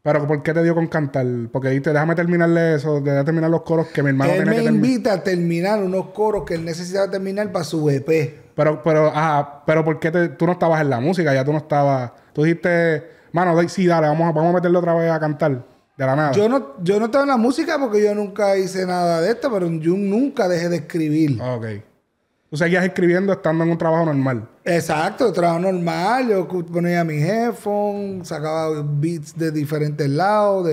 Pero ¿por qué te dio con cantar? Porque dijiste, déjame terminarle eso. Déjame terminar los coros que mi hermano tenía que terminar. Él me invita a terminar unos coros que él necesitaba terminar para su EP. Pero ¿por qué tú no estabas en la música? Ya tú no estabas... Tú dijiste, mano, sí, dale, vamos a meterle otra vez a cantar de la nada. Yo no estaba en la música porque yo nunca hice nada de esto, pero yo nunca dejé de escribir. Ok. Tú seguías escribiendo estando en un trabajo normal. Exacto, trabajo normal. Yo ponía mi headphone, sacaba beats de diferentes lados.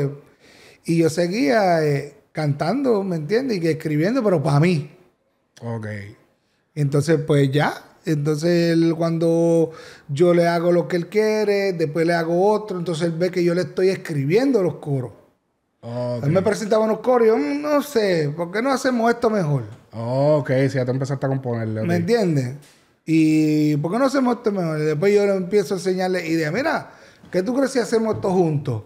Y yo seguía cantando, ¿me entiendes? Y que escribiendo, pero para mí. Ok. Entonces, pues ya... Entonces, él, cuando yo le hago lo que él quiere, después le hago otro, entonces él ve que yo le estoy escribiendo los coros. Okay. Él me presentaba unos coros y yo, no sé, ¿por qué no hacemos esto mejor? Ok, si ya te empezaste a componerle. Okay. ¿Me entiendes? Y ¿por qué no hacemos esto mejor? Y después yo le empiezo a enseñarle ideas. Mira, ¿qué tú crees si hacemos esto juntos?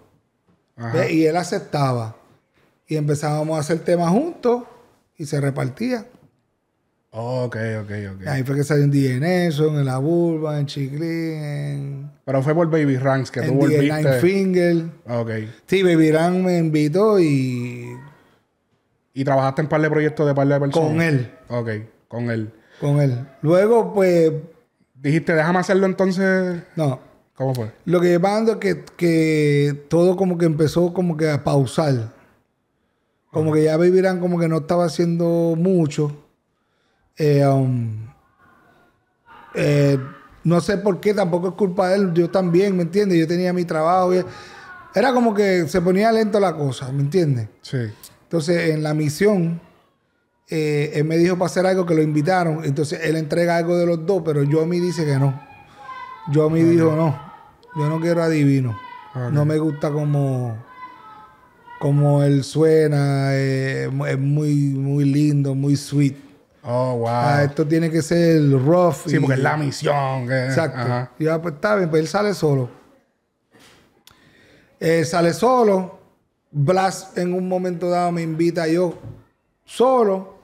¿Ves? Y él aceptaba. Y empezábamos a hacer temas juntos y se repartía. Ok. Ahí fue que salió en D.A. Nelson, en La Burba, en Chiclín, Pero fue por Baby Ranks que tú volviste. En Nine Finger. Ok. Sí, Baby Ranks me invitó y... ¿Y trabajaste en par de proyectos de par de personas? Con él. Ok, con él. Con él. Luego, pues... Dijiste, déjame hacerlo entonces... No. ¿Cómo fue? Lo que llevando es que todo como que empezó como que a pausar. Como que ya Baby Ranks como que no estaba haciendo mucho... no sé por qué, tampoco es culpa de él, yo también, ¿me entiendes? Yo tenía mi trabajo. Era como que se ponía lento la cosa, ¿me entiendes? Sí. Entonces, en la misión, él me dijo para hacer algo que lo invitaron. Entonces, él entrega algo de los dos, pero Yomi dice que no. Yomi dijo no. Yo no quiero a Divino. No me gusta como él suena. Es muy, muy lindo, muy sweet. Oh, wow. Esto tiene que ser rough. Sí, porque es la misión. Exacto. Ajá. Y yo, pues está bien, pues él sale solo. Blas en un momento dado me invita yo solo.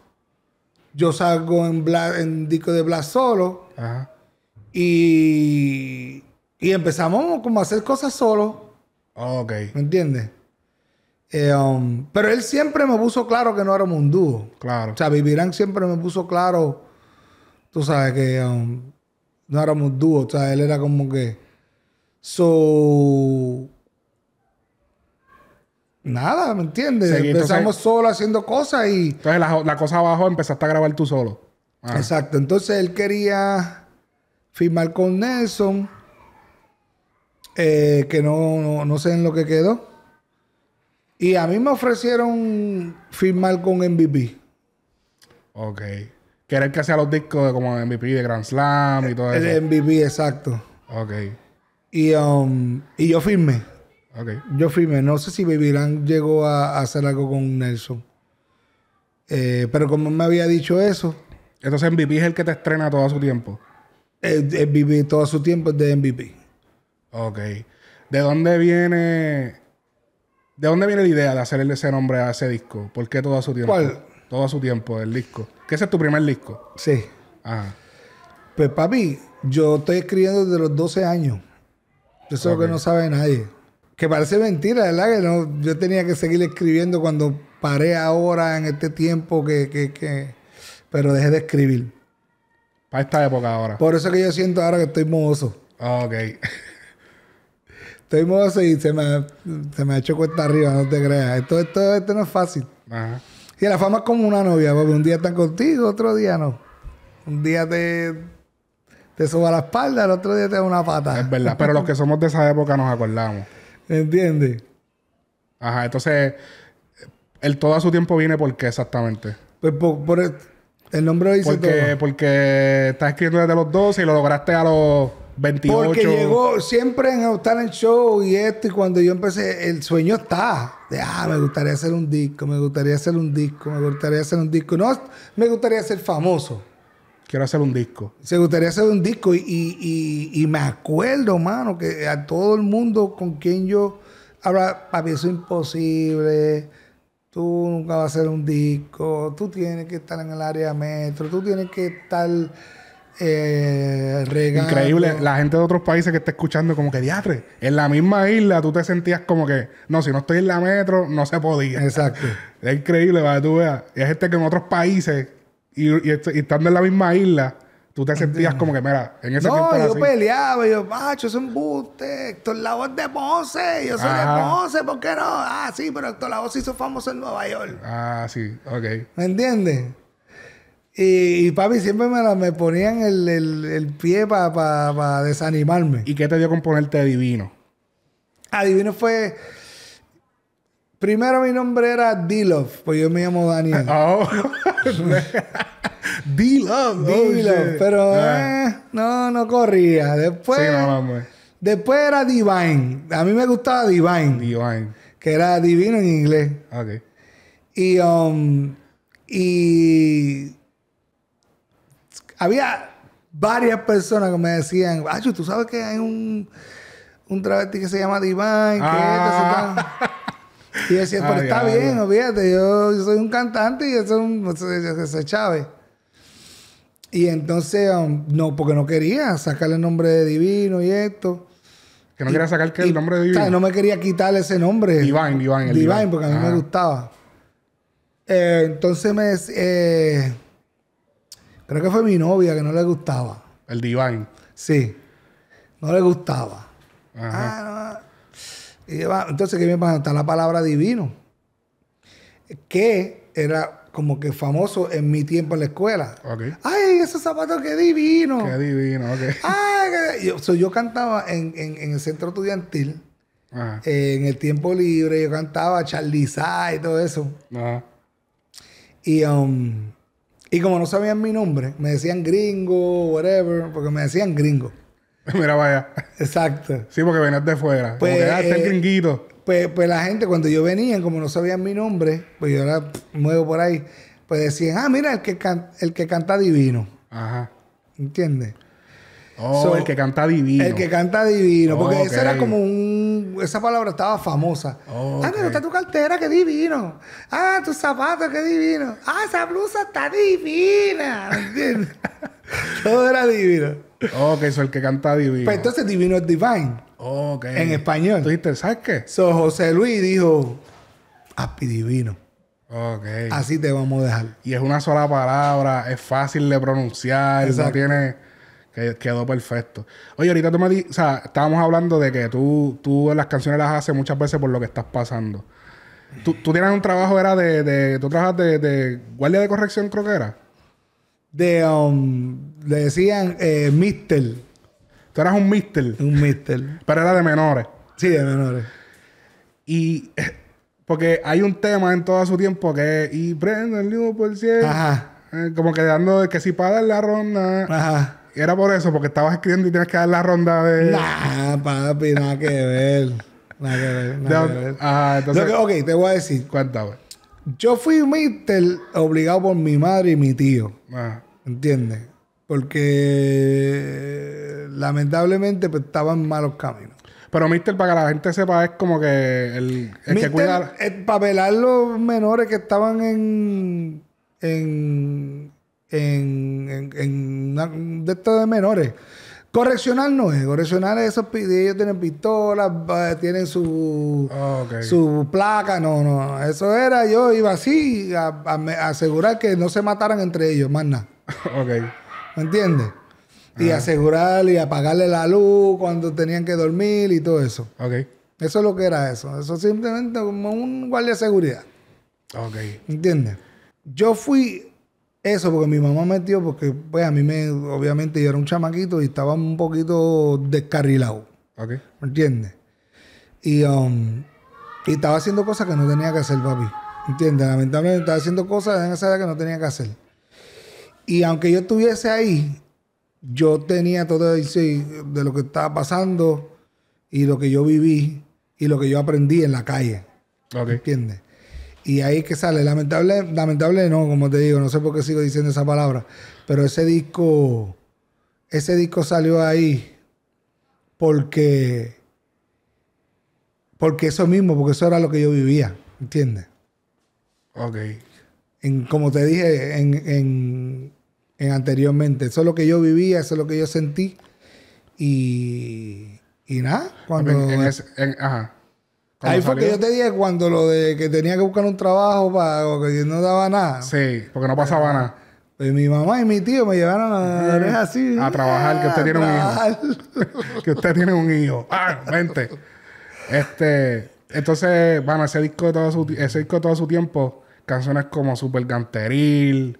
Yo salgo en disco de Blas solo. Ajá. Y Y empezamos como a hacer cosas solos. Ok. ¿Me entiendes? Pero él siempre me puso claro que no éramos un dúo. Claro. O sea, Vivirán siempre me puso claro, tú sabes, que no éramos dúo. O sea, él era como que... So... Nada, ¿me entiendes? Sí, empezamos solo haciendo cosas y... Entonces la cosa abajo empezaste a grabar tú solo. Ah. Exacto. Entonces él quería firmar con Nelson, que no sé en lo que quedó. Y a mí me ofrecieron firmar con MVP. Ok. Que era el que hacía los discos de como MVP de Grand Slam y todo eso. El MVP, exacto. Ok. Y yo firmé. Ok. Yo firmé. No sé si Vivirán llegó a hacer algo con Nelson. Pero como me había dicho eso... Entonces MVP es el que te estrena todo su tiempo. MVP todo su tiempo es de MVP. Ok. ¿De dónde viene la idea de hacerle ese nombre a ese disco? ¿Por qué todo a su tiempo? ¿Cuál? Todo a su tiempo, el disco. ¿Que ese es tu primer disco? Sí. Ajá. Pues papi, yo estoy escribiendo desde los 12 años. Eso es lo que no sabe nadie. Que parece mentira, ¿verdad? Que no, yo tenía que seguir escribiendo cuando paré ahora en este tiempo que... Pero dejé de escribir. Para esta época ahora. Por eso que yo siento ahora que estoy mohoso. Ok. Estoy mohoso y se me ha hecho cuesta arriba, no te creas. Esto no es fácil. Ajá. Y la fama es como una novia, porque un día están contigo, otro día no. Un día te soba la espalda, el otro día te da una pata. Es verdad, pero los que somos de esa época nos acordamos. ¿Entiendes? Ajá, entonces, el todo a su tiempo viene ¿por qué exactamente? Pues por el nombre lo dice todo. Porque estás escribiendo desde los 12 y lo lograste a los 28. Porque llegó siempre en el talent show y esto. Y cuando yo empecé, el sueño está. De, me gustaría hacer un disco, me gustaría hacer un disco, me gustaría hacer un disco. No, me gustaría ser famoso. Quiero hacer un disco. Se gustaría hacer un disco. Y me acuerdo, mano, que a todo el mundo con quien yo hablaba, papi, eso es imposible. Tú nunca vas a hacer un disco. Tú tienes que estar en el área metro. Tú tienes que estar... regalo. Increíble, la gente de otros países que está escuchando como que diatre, en la misma isla tú te sentías como que no, si no estoy en la metro no se podía. Exacto. Es increíble para que tú veas, y hay gente que en otros países y estando en la misma isla tú te sentías como que mira, en ese tiempo yo así. Peleaba, yo macho, es un buste, Héctor Lavoe de Ponce, yo soy de Ponce, ¿por qué no? Ah, sí, pero Héctor Lavoe se hizo famoso en Nueva York. Ah, sí, ok. ¿Me entiendes? Y papi siempre me ponían el pie para pa desanimarme. ¿Y qué te dio con ponerte Divino? Ah, Divino fue... Primero mi nombre era D-Love, pues yo me llamo Daniel. Oh. D-Love. D-Love, pero no corría. Después, sí, después era Divine. A mí me gustaba Divine. Divine. Que era Divino en inglés. Ok. Y había varias personas que me decían, Acho, tú sabes que hay un travesti que se llama Divine, que y yo decía, pero está bien, olvídate, yo soy un cantante y eso es Chávez. Y entonces, no, porque no quería sacarle el nombre de Divino y esto. Que no quería sacar el nombre de Divino. O sea, no me quería quitarle ese nombre. Divine, porque a mí me gustaba. Entonces me... creo que fue mi novia que no le gustaba. El Divine. Sí. No le gustaba. Ajá. No. Y entonces, ¿qué me pasa? Está la palabra Divino. Que era como que famoso en mi tiempo en la escuela. Okay. ¡Ay, esos zapatos, qué divino! ¡Qué divino! Okay. ¡Ay! Yo cantaba en el centro estudiantil. Ajá. En el tiempo libre. Yo cantaba Charlizá y todo eso. Ajá. Y como no sabían mi nombre, me decían gringo, whatever, porque me decían gringo. Mira, vaya. Exacto. Sí, porque venías de fuera. Pues, como que este gringuito. Pues la gente, cuando yo venía, como no sabían mi nombre, pues yo ahora muevo por ahí, pues decían, mira, el que canta Divino. Ajá. ¿Entiendes? Oh, so, el que canta Divino. El que canta Divino. Porque okay. Eso era como esa palabra estaba famosa. Okay. Ah, mira, está tu cartera, qué divino. Ah, tus zapatos, qué divino. Ah, esa blusa está divina. ¿Entiendes? Todo era divino. Ok, eso es el que canta Divino. Pero entonces Divino es Divine. Ok. En español. ¿Tú dijiste, sabes qué? So, José Luis dijo, Api Divino. Ok. Así te vamos a dejar. Y es una sola palabra, es fácil de pronunciar, no tiene... Quedó perfecto. Oye, ahorita tú me dijiste... O sea, estábamos hablando de que tú las canciones las haces muchas veces por lo que estás pasando. Tú tienes un trabajo, era de tú trabajas de guardia de corrección, creo que era. Le decían mister. Tú eras un mister. Un mister. Pero era de menores. Sí, de menores. Y... Porque hay un tema en todo su tiempo que... Y prendo el 1%. Ajá. Como que dando... Que si para la ronda... Ajá. Y era por eso, porque estabas escribiendo y tienes que dar la ronda de... Nah, papi, nada que ver. Nada que ver, nada que ver. Ajá, entonces... Ok, te voy a decir. Cuéntame. Yo fui mister obligado por mi madre y mi tío. Ajá. ¿Entiendes? Porque... Lamentablemente, pues, estaban en malos caminos. Pero mister, para que la gente sepa, es como que... El mister, que cuida... Para velar los menores que estaban en de estos de menores. Correccional no es. Correccional es esos ellos tienen pistolas, tienen su placa. No, no. Eso era, yo iba así a asegurar que no se mataran entre ellos, más nada. Ok. ¿Me entiendes? Y asegurar y apagarle la luz cuando tenían que dormir y todo eso. Ok. Eso es lo que era eso. Eso simplemente como un guardia de seguridad. Ok. ¿Entiendes? Yo fui... Eso, porque mi mamá me metió, porque pues a mí me... Obviamente yo era un chamaquito y estaba un poquito descarrilado. Ok. ¿Me entiendes? Y estaba haciendo cosas que no tenía que hacer, papi. ¿Entiendes? Lamentablemente estaba haciendo cosas en esa edad que no tenía que hacer. Y aunque yo estuviese ahí, yo tenía todo eso de lo que estaba pasando y lo que yo viví y lo que yo aprendí en la calle. Ok. ¿Entiendes? Y ahí es que sale. Lamentable no, como te digo. No sé por qué sigo diciendo esa palabra. Pero ese disco salió ahí porque eso mismo, porque eso era lo que yo vivía. ¿Entiendes? Ok. Como te dije en anteriormente, eso es lo que yo vivía, eso es lo que yo sentí. Y nada. Cuando... Ajá. Ahí fue que yo te dije cuando lo de que tenía que buscar un trabajo porque no daba nada. Sí, porque no pasaba nada. Pues mi mamá y mi tío me llevaron a así. A trabajar, que usted tiene un hijo. Que usted tiene un hijo. ¡Ah! Vente. Entonces, bueno, ese disco de todo su tiempo, canciones como Super Ganteril,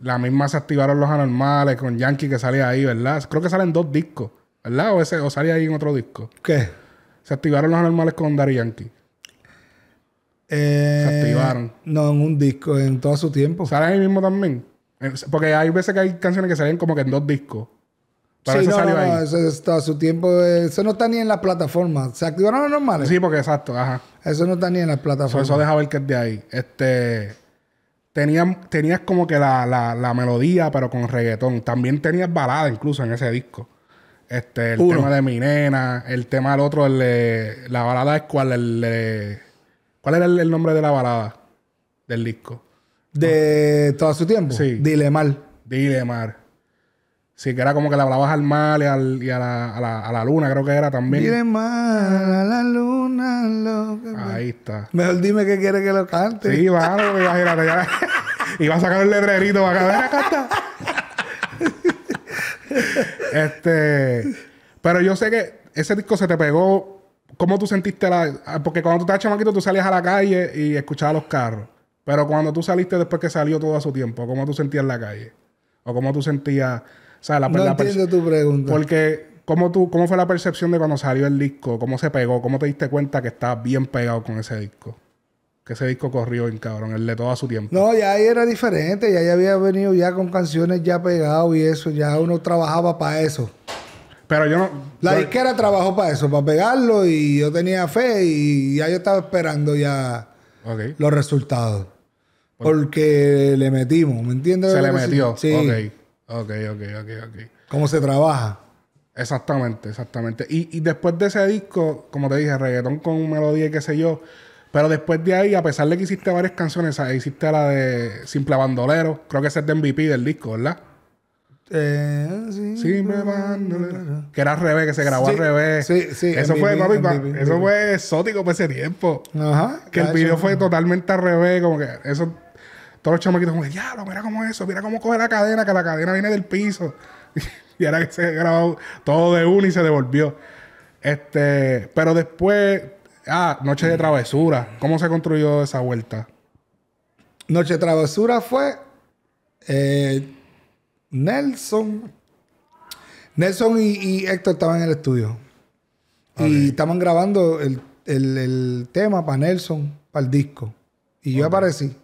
la misma Se Activaron los Anormales con Yankee que salía ahí, ¿verdad? Creo que salen 2 discos, ¿verdad? O salía ahí en otro disco. ¿Qué? Se activaron los anormales con Daddy Yankee. Se activaron. No, en un disco, en todo su tiempo. ¿Salen ahí mismo también? Porque hay veces que hay canciones que salen como que en 2 discos. Pero sí, no, salió ahí. Eso es todo su tiempo. Eso no está ni en las plataformas. ¿Se activaron los anormales? Sí, porque exacto, ajá. Eso no está ni en las plataformas. Eso deja ver que es de ahí. Tenías como que la melodía, pero con reggaetón. También tenías balada incluso en ese disco. El tema de Mi Nena, el tema del otro, la balada es cuál. ¿Cuál era el nombre de la balada del disco? ¿De todo su tiempo? Sí. Dile Mar. Sí, que era como que la hablabas al mar y a la luna, creo que era también. Dile Mar, a la luna, loca. Ahí está. Mejor dime qué quiere que lo cante. Sí, vale, imagínate. Ya, iba a sacar el letrerito para acá. Acá está. Pero yo sé que ese disco se te pegó. ¿Cómo tú sentiste porque cuando tú estabas chamaquito tú salías a la calle y escuchabas los carros, pero cuando tú saliste después que salió todo a su tiempo, ¿cómo tú sentías la calle? ¿O cómo tú sentías, o sea, no entiendo tu pregunta? Porque ¿cómo fue la percepción de cuando salió el disco? ¿Cómo se pegó? ¿Cómo te diste cuenta que estabas bien pegado con ese disco? Que ese disco corrió bien cabrón, el de todo a su tiempo. No, ya ahí era diferente. Ya había venido ya con canciones ya pegado y eso. Ya uno trabajaba para eso. Pero yo no... La disquera trabajó para eso, para pegarlo. Y yo tenía fe y ya yo estaba esperando ya los resultados. Porque le metimos, ¿me entiendes? Se le metió. Sí. Ok. ¿Cómo se trabaja? Exactamente. Y después de ese disco, como te dije, reggaetón con melodía y qué sé yo... Pero después de ahí, a pesar de que hiciste varias canciones, ¿sabes? Hiciste la de Simple Bandolero. Creo que esa es de MVP del disco, ¿verdad? Simple Bandolero. Que era al revés, que se grabó al revés. Sí, sí. Eso MVP, fue, papi, MVP. Eso fue exótico para ese tiempo. Ajá. Que el video fue totalmente al revés. Como que eso... Todos los chamaquitos como que, diablo, mira cómo eso. Mira cómo coge la cadena, que la cadena viene del piso. Y ahora que se grabó todo de uno y se devolvió. Pero después... Ah, Noche de Travesura. ¿Cómo se construyó esa vuelta? Noche de Travesura fue... Nelson y Héctor estaban en el estudio. Okay. Y estaban grabando el tema para Nelson, para el disco. Y yo aparecí.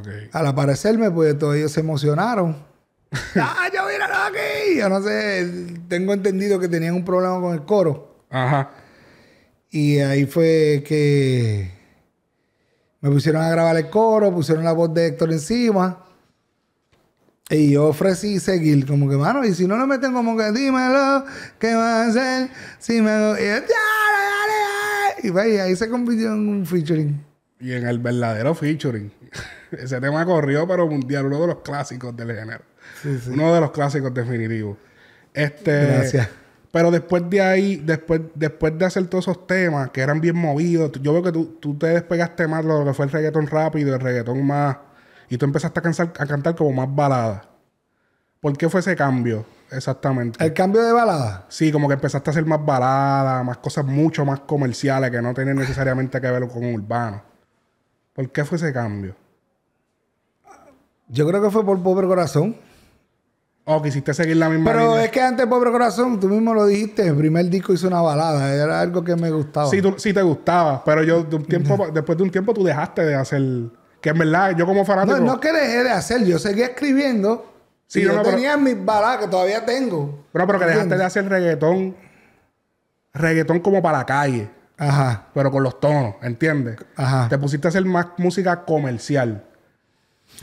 Okay. Al aparecerme, pues todos ellos se emocionaron. ¡Ah, yo míralo aquí! Yo no sé, tengo entendido que tenían un problema con el coro. Ajá. Y ahí fue que me pusieron a grabar el coro, pusieron la voz de Héctor encima. Y yo ofrecí seguir, como que, mano, y si no lo meten, como que, dímelo, ¿qué va a hacer? Si me lo... Y ahí se convirtió en un featuring. Y en el verdadero featuring. Ese tema corrió, pero mundial, uno de los clásicos del género. Sí, sí. Uno de los clásicos definitivos. Gracias. Pero después de ahí, después de hacer todos esos temas que eran bien movidos, yo veo que tú te despegaste más lo que fue el reggaetón rápido, el reggaetón más... Y tú empezaste a cantar como más baladas. ¿Por qué fue ese cambio exactamente? ¿El cambio de balada? Sí, como que empezaste a hacer más baladas, más cosas mucho más comerciales que no tienen necesariamente que ver con urbano. ¿Por qué fue ese cambio? Yo creo que fue por Pobre Corazón. Oh, quisiste seguir la misma línea. Pero es que antes Pobre Corazón, tú mismo lo dijiste, el primer disco hizo una balada. Era algo que me gustaba. Sí, sí te gustaba. Pero yo, de un tiempo, después de un tiempo, tú dejaste de hacer... Que en verdad, yo como fanático... No, no que dejé de hacer. Yo seguía escribiendo. Sí, yo tenía mis baladas que todavía tengo. Pero que dejaste de hacer reggaetón. Reggaetón como para la calle. Ajá. Pero con los tonos, ¿entiendes? Ajá. Te pusiste a hacer más música comercial.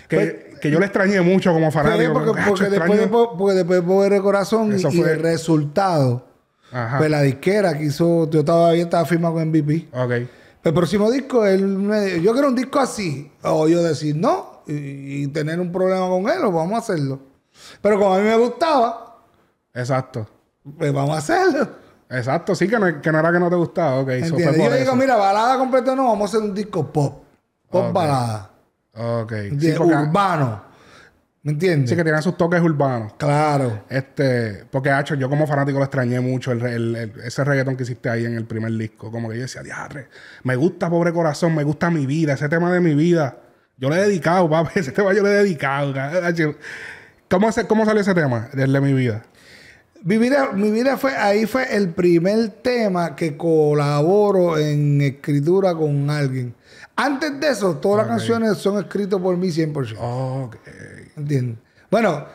Que yo le extrañé mucho como fanático. Porque después de Pobre Corazón y el resultado... Ajá. Pues la disquera que hizo... Yo todavía estaba firmado con MVP. Ok. El próximo disco, yo quiero un disco así. O yo decir no y tener un problema con él, o vamos a hacerlo. Pero como a mí me gustaba... Exacto. Pues vamos a hacerlo. Exacto, sí, que no era que no te gustaba. Okay, so yo digo, eso. Mira, balada completa no, vamos a hacer un disco pop. Pop balada. Ok. Sí, urbano. ¿Me entiendes? Sí, que tiene sus toques urbanos. Claro. Porque, hacho, yo como fanático lo extrañé mucho ese reggaetón que hiciste ahí en el primer disco. Como que yo decía, diarre, me gusta Pobre Corazón, me gusta mi vida, ese tema de mi vida. Yo le he dedicado, papi, ese tema yo le he dedicado. ¿Cómo salió ese tema, desde mi vida? Mi vida fue, ahí fue el primer tema que colaboro en escritura con alguien. Antes de eso, todas las canciones son escritas por mí 100%. ¿Entiendes? Bueno,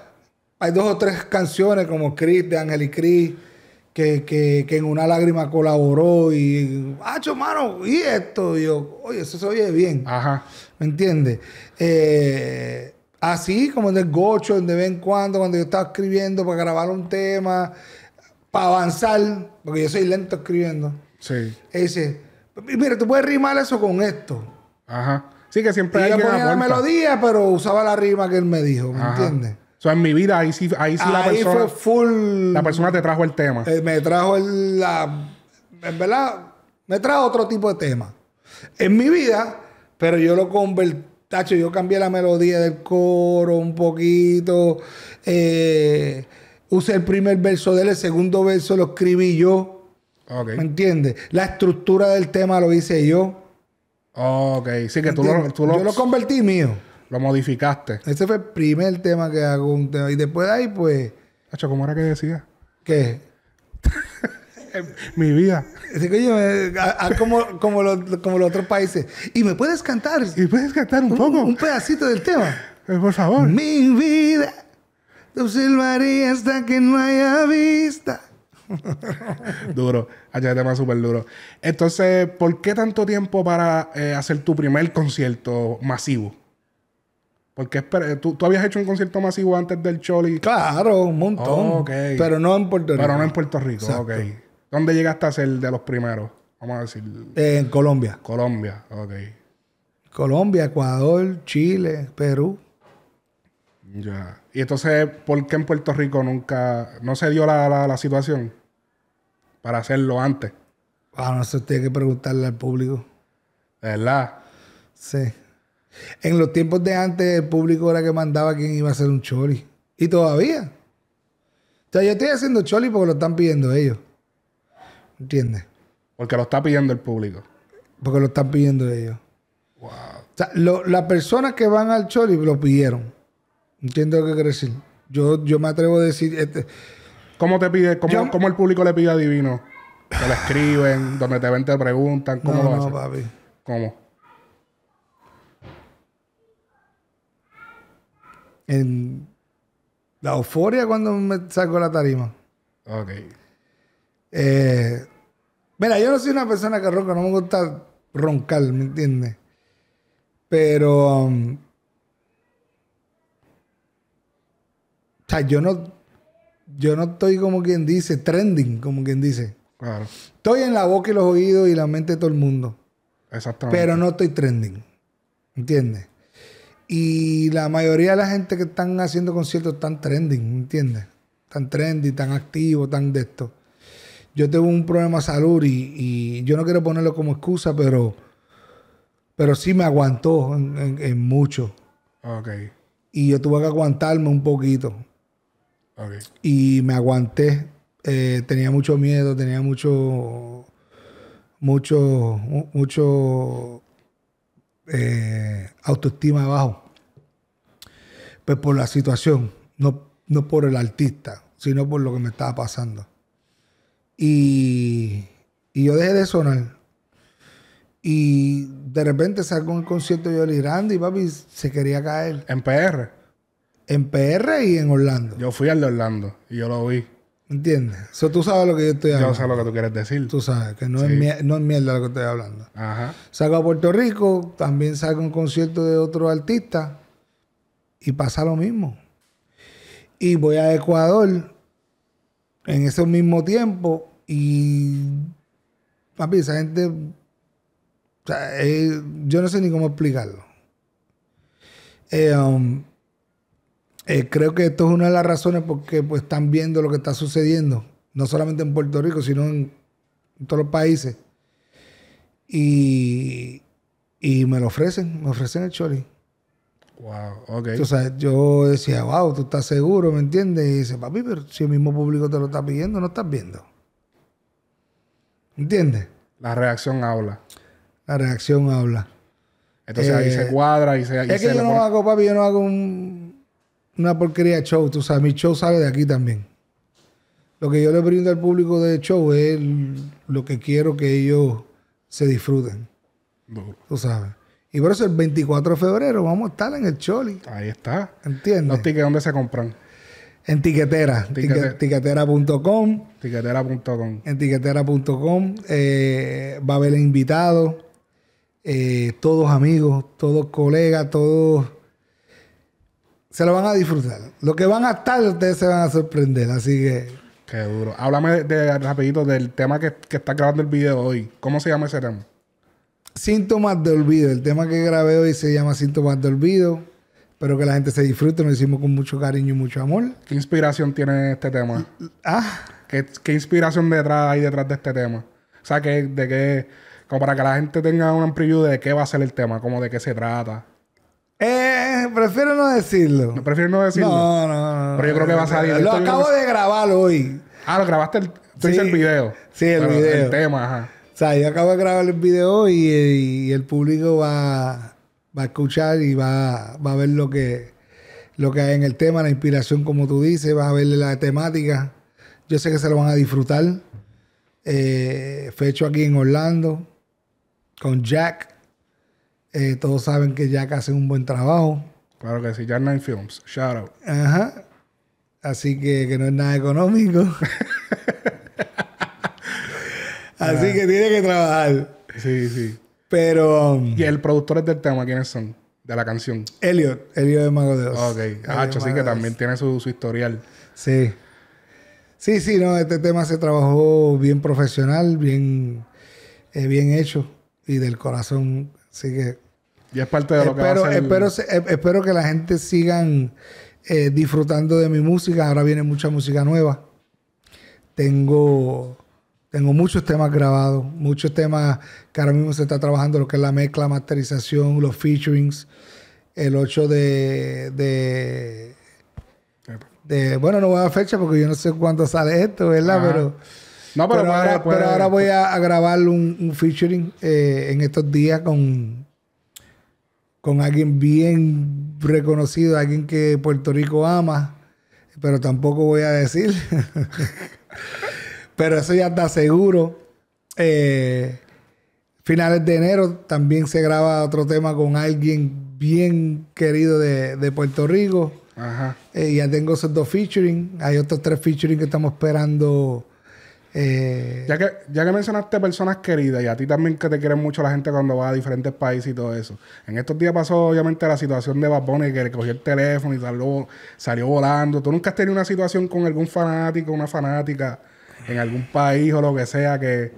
hay 2 o 3 canciones como Chris, de Ángel y Chris, que en Una Lágrima colaboró y... ¡Acho, mano! Y esto, y yo, oye, eso se oye bien. Ajá. ¿Me entiendes? Así como en el gocho, de vez en cuando yo estaba escribiendo para grabar un tema, para avanzar, porque yo soy lento escribiendo. Sí. Ese... Mira, tú puedes rimar eso con esto. Ajá. Sí, que siempre... Y yo ponía la melodía, pero usaba la rima que él me dijo. ¿Me entiendes? O sea, en mi vida, ahí sí la persona... Ahí fue full... La persona te trajo el tema. Me trajo En verdad, me trajo otro tipo de tema. En mi vida, pero yo lo convertí... Tacho, yo cambié la melodía del coro un poquito. Usé el primer verso de él, el segundo verso lo escribí yo. Okay. ¿Me entiendes? La estructura del tema lo hice yo. Ok. Sí, que tú lo... Yo lo convertí mío. Lo modificaste. Ese fue el primer tema que hago. Y después de ahí, pues... Hacho, ¿cómo era que decía? ¿Qué? Mi vida. Así que yo, como los otros países. ¿Y me puedes cantar? ¿Y puedes cantar un poco? Un pedacito del tema. Por favor. Mi vida, te observaré hasta que no haya vista. Duro, allá tema súper duro. Entonces, ¿por qué tanto tiempo para hacer tu primer concierto masivo? Porque ¿tú habías hecho un concierto masivo antes del Choli? Claro, un montón. Pero no en Puerto Rico. Pero no en Puerto Rico. Exacto. Ok. ¿Dónde llegaste a ser de los primeros? Vamos a decir. En Colombia. Colombia, ok. Colombia, Ecuador, Chile, Perú. Ya. Y entonces, ¿por qué en Puerto Rico nunca... no se dio la situación para hacerlo antes? Ah, no sé, tiene que preguntarle al público. ¿De verdad? Sí. En los tiempos de antes, el público era que mandaba quién iba a hacer un choli. Y todavía. O sea, yo estoy haciendo choli porque lo están pidiendo ellos. ¿Entiendes? Porque lo está pidiendo el público. Porque lo están pidiendo ellos. Wow. O sea, las personas que van al choli lo pidieron. ¿Entiendes lo que quiero decir? Yo me atrevo a decir... ¿Cómo te pide? ¿Cómo el público le pide a Divino? Te lo escriben, donde te ven te preguntan. ¿Cómo lo hacen? No, papi. ¿Cómo? En la euforia cuando me salgo de la tarima. Ok. Mira, yo no soy una persona que ronca. No me gusta roncar, ¿me entiendes? Pero... o sea, yo no estoy como quien dice, trending, como quien dice. Claro. Estoy en la boca y los oídos y la mente de todo el mundo. Exactamente. Pero no estoy trending. ¿Entiendes? Y la mayoría de la gente que están haciendo conciertos están trending, ¿entiendes? Están trendy, tan activos, tan de esto. Yo tengo un problema de salud y yo no quiero ponerlo como excusa, pero sí me aguantó en mucho. Ok. Y yo tuve que aguantarme un poquito. Okay. Y me aguanté. Tenía mucho miedo, tenía mucho autoestima abajo. Pues por la situación, no por el artista, sino por lo que me estaba pasando. Y yo dejé de sonar. Y de repente salgo en el concierto de Vivirán y papi se quería caer. ¿En PR? En PR y en Orlando. Yo fui al de Orlando y yo lo vi. ¿Entiendes? So, tú sabes lo que yo estoy hablando. Yo sé lo que tú quieres decir. Tú sabes que no es mierda lo que estoy hablando. Ajá. Salgo a Puerto Rico, también salgo a un concierto de otro artista y pasa lo mismo. Y voy a Ecuador en ese mismo tiempo y papi, esa gente... o sea, yo no sé ni cómo explicarlo. Creo que esto es una de las razones porque pues, están viendo lo que está sucediendo, no solamente en Puerto Rico, sino en todos los países. Y me ofrecen el choli. Wow, ok. O sea, yo decía, wow, tú estás seguro, ¿me entiendes? Y dice, papi, pero si el mismo público te lo está pidiendo, no estás viendo. ¿Entiendes? La reacción habla. La reacción habla. Entonces ahí se cuadra y se... y es se que yo no hago, papi, yo no hago una porquería de show. Tú sabes, mi show sale de aquí también. Lo que yo le brindo al público de show es lo que quiero que ellos se disfruten. Duro. Tú sabes. Y por eso el 24 de febrero vamos a estar en el Choli. Ahí está. ¿Entiendes? ¿Los tickets dónde se compran? En Tiquetera. Tiquetera.com. Tiquetera.com. En Tiquetera.com. Va a haber invitados. Todos amigos, todos colegas, todos se lo van a disfrutar. Lo que van a estar, ustedes se van a sorprender. Así que... qué duro. Háblame rapidito del tema que está grabando el video hoy. ¿Cómo se llama ese tema? Síntomas de olvido. El tema que grabé hoy se llama Síntomas de olvido. Espero que la gente se disfrute. Lo hicimos con mucho cariño y mucho amor. ¿Qué inspiración tiene este tema? ¿Qué inspiración hay detrás de este tema? O sea, como para que la gente tenga un preview de qué va a ser el tema, como de qué se trata. Prefiero no decirlo. ¿No prefiero no decirlo? No. Pero yo creo que va a salir. Lo acabo de grabar hoy. Ah, lo grabaste. Tú hiciste el video. Sí, el video. El tema, ajá. O sea, yo acabo de grabar el video y el público va a escuchar y va a ver lo que hay en el tema, la inspiración, como tú dices. Vas a ver la temática. Yo sé que se lo van a disfrutar. Fue hecho aquí en Orlando. Con Jack. Todos saben que Jack hace un buen trabajo. Claro que sí, Jack Nine Films. Shout out. Ajá. Así que no es nada económico. Así que tiene que trabajar. Sí, sí. Pero... ¿y el productor es del tema? ¿Quiénes son? De la canción. Elliot de Mago de Oz. Ok. Así que también tiene su historial. Sí. Sí, no, este tema se trabajó bien profesional, bien hecho y del corazón. Así que... y es parte de lo que va a ser... espero que la gente sigan disfrutando de mi música. Ahora viene mucha música nueva. Tengo muchos temas grabados, muchos temas que ahora mismo se está trabajando, lo que es la mezcla, masterización, los featurings. El 8 de bueno, no voy a dar fecha porque yo no sé cuándo sale esto, ¿verdad? Ajá. Pero ahora voy a grabar un featuring en estos días con alguien bien reconocido, alguien que Puerto Rico ama, pero tampoco voy a decir. Pero eso ya está seguro. Finales de enero también se graba otro tema con alguien bien querido de Puerto Rico. Ajá. Ya tengo esos 2 featuring. Hay otros 3 featuring que estamos esperando. Ya que mencionaste personas queridas y a ti también que te quieren mucho la gente cuando vas a diferentes países y todo eso. En estos días pasó obviamente la situación de Bad Bunny, que le cogió el teléfono y salió volando. ¿Tú nunca has tenido una situación con algún fanático, una fanática en algún país o lo que sea, que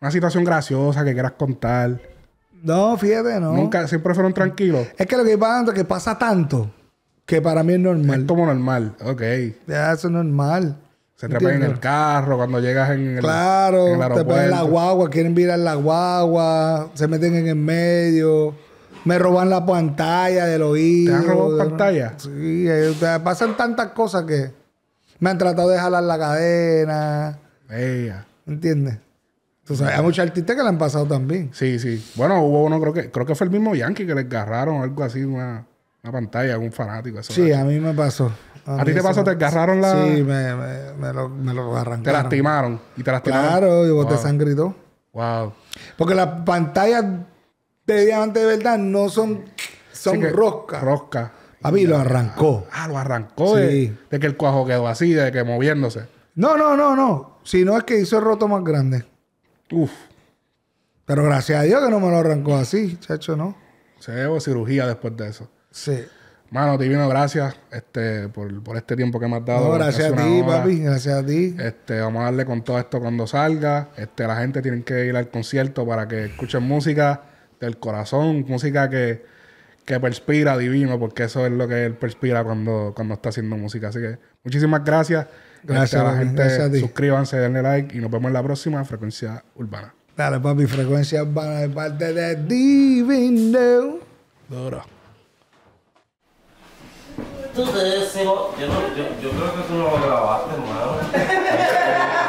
una situación graciosa que quieras contar? No, fíjate, no. Nunca, siempre fueron tranquilos. Es que lo que pasa es que pasa tanto que para mí es normal. Es como normal, ok. Ya, eso es normal. Se trepan en el carro cuando llegas en el, claro, en el aeropuerto. Te ponen la guagua, quieren virar la guagua, se meten en el medio, me roban la pantalla del oído. ¿Te han robado pantalla? Sí, pasan tantas cosas que me han tratado de jalar la cadena. Bella. ¿Entiendes? Entonces, hay muchos artistas que le han pasado también. Sí, sí. Bueno, hubo uno, creo que fue el mismo Yankee que le agarraron algo así, una pantalla, algún fanático. Eso sí, a mí me pasó. ¿A ti te pasó? ¿Te agarraron la...? Sí, me lo arrancaron. ¿Te lastimaron? ¿Y te lastimaron? Claro, yo boté sangre y todo. Wow. Porque las pantallas de diamante de verdad no son rosca. Rosca. A mí lo arrancó. Ah, lo arrancó. Sí. De que el cuajo quedó así, de que moviéndose. No. Si no es que hizo el roto más grande. Uf. Pero gracias a Dios que no me lo arrancó así, chacho, ¿no? Se debo cirugía después de eso. Sí. Mano, Divino, gracias por este tiempo que me has dado. No, gracias a ti, papi. Gracias a ti. Vamos a darle con todo esto cuando salga. La gente tiene que ir al concierto para que escuchen música del corazón. Música que perspira, Divino, porque eso es lo que él perspira cuando está haciendo música. Así que muchísimas gracias. Gracias a la gente. Gracias a ti. Suscríbanse, denle like y nos vemos en la próxima Frecuencia Urbana. Dale, papi. Frecuencia Urbana de parte de Divino. Duro. Tú te decimos, yo creo que tú no lo grabaste, hermano.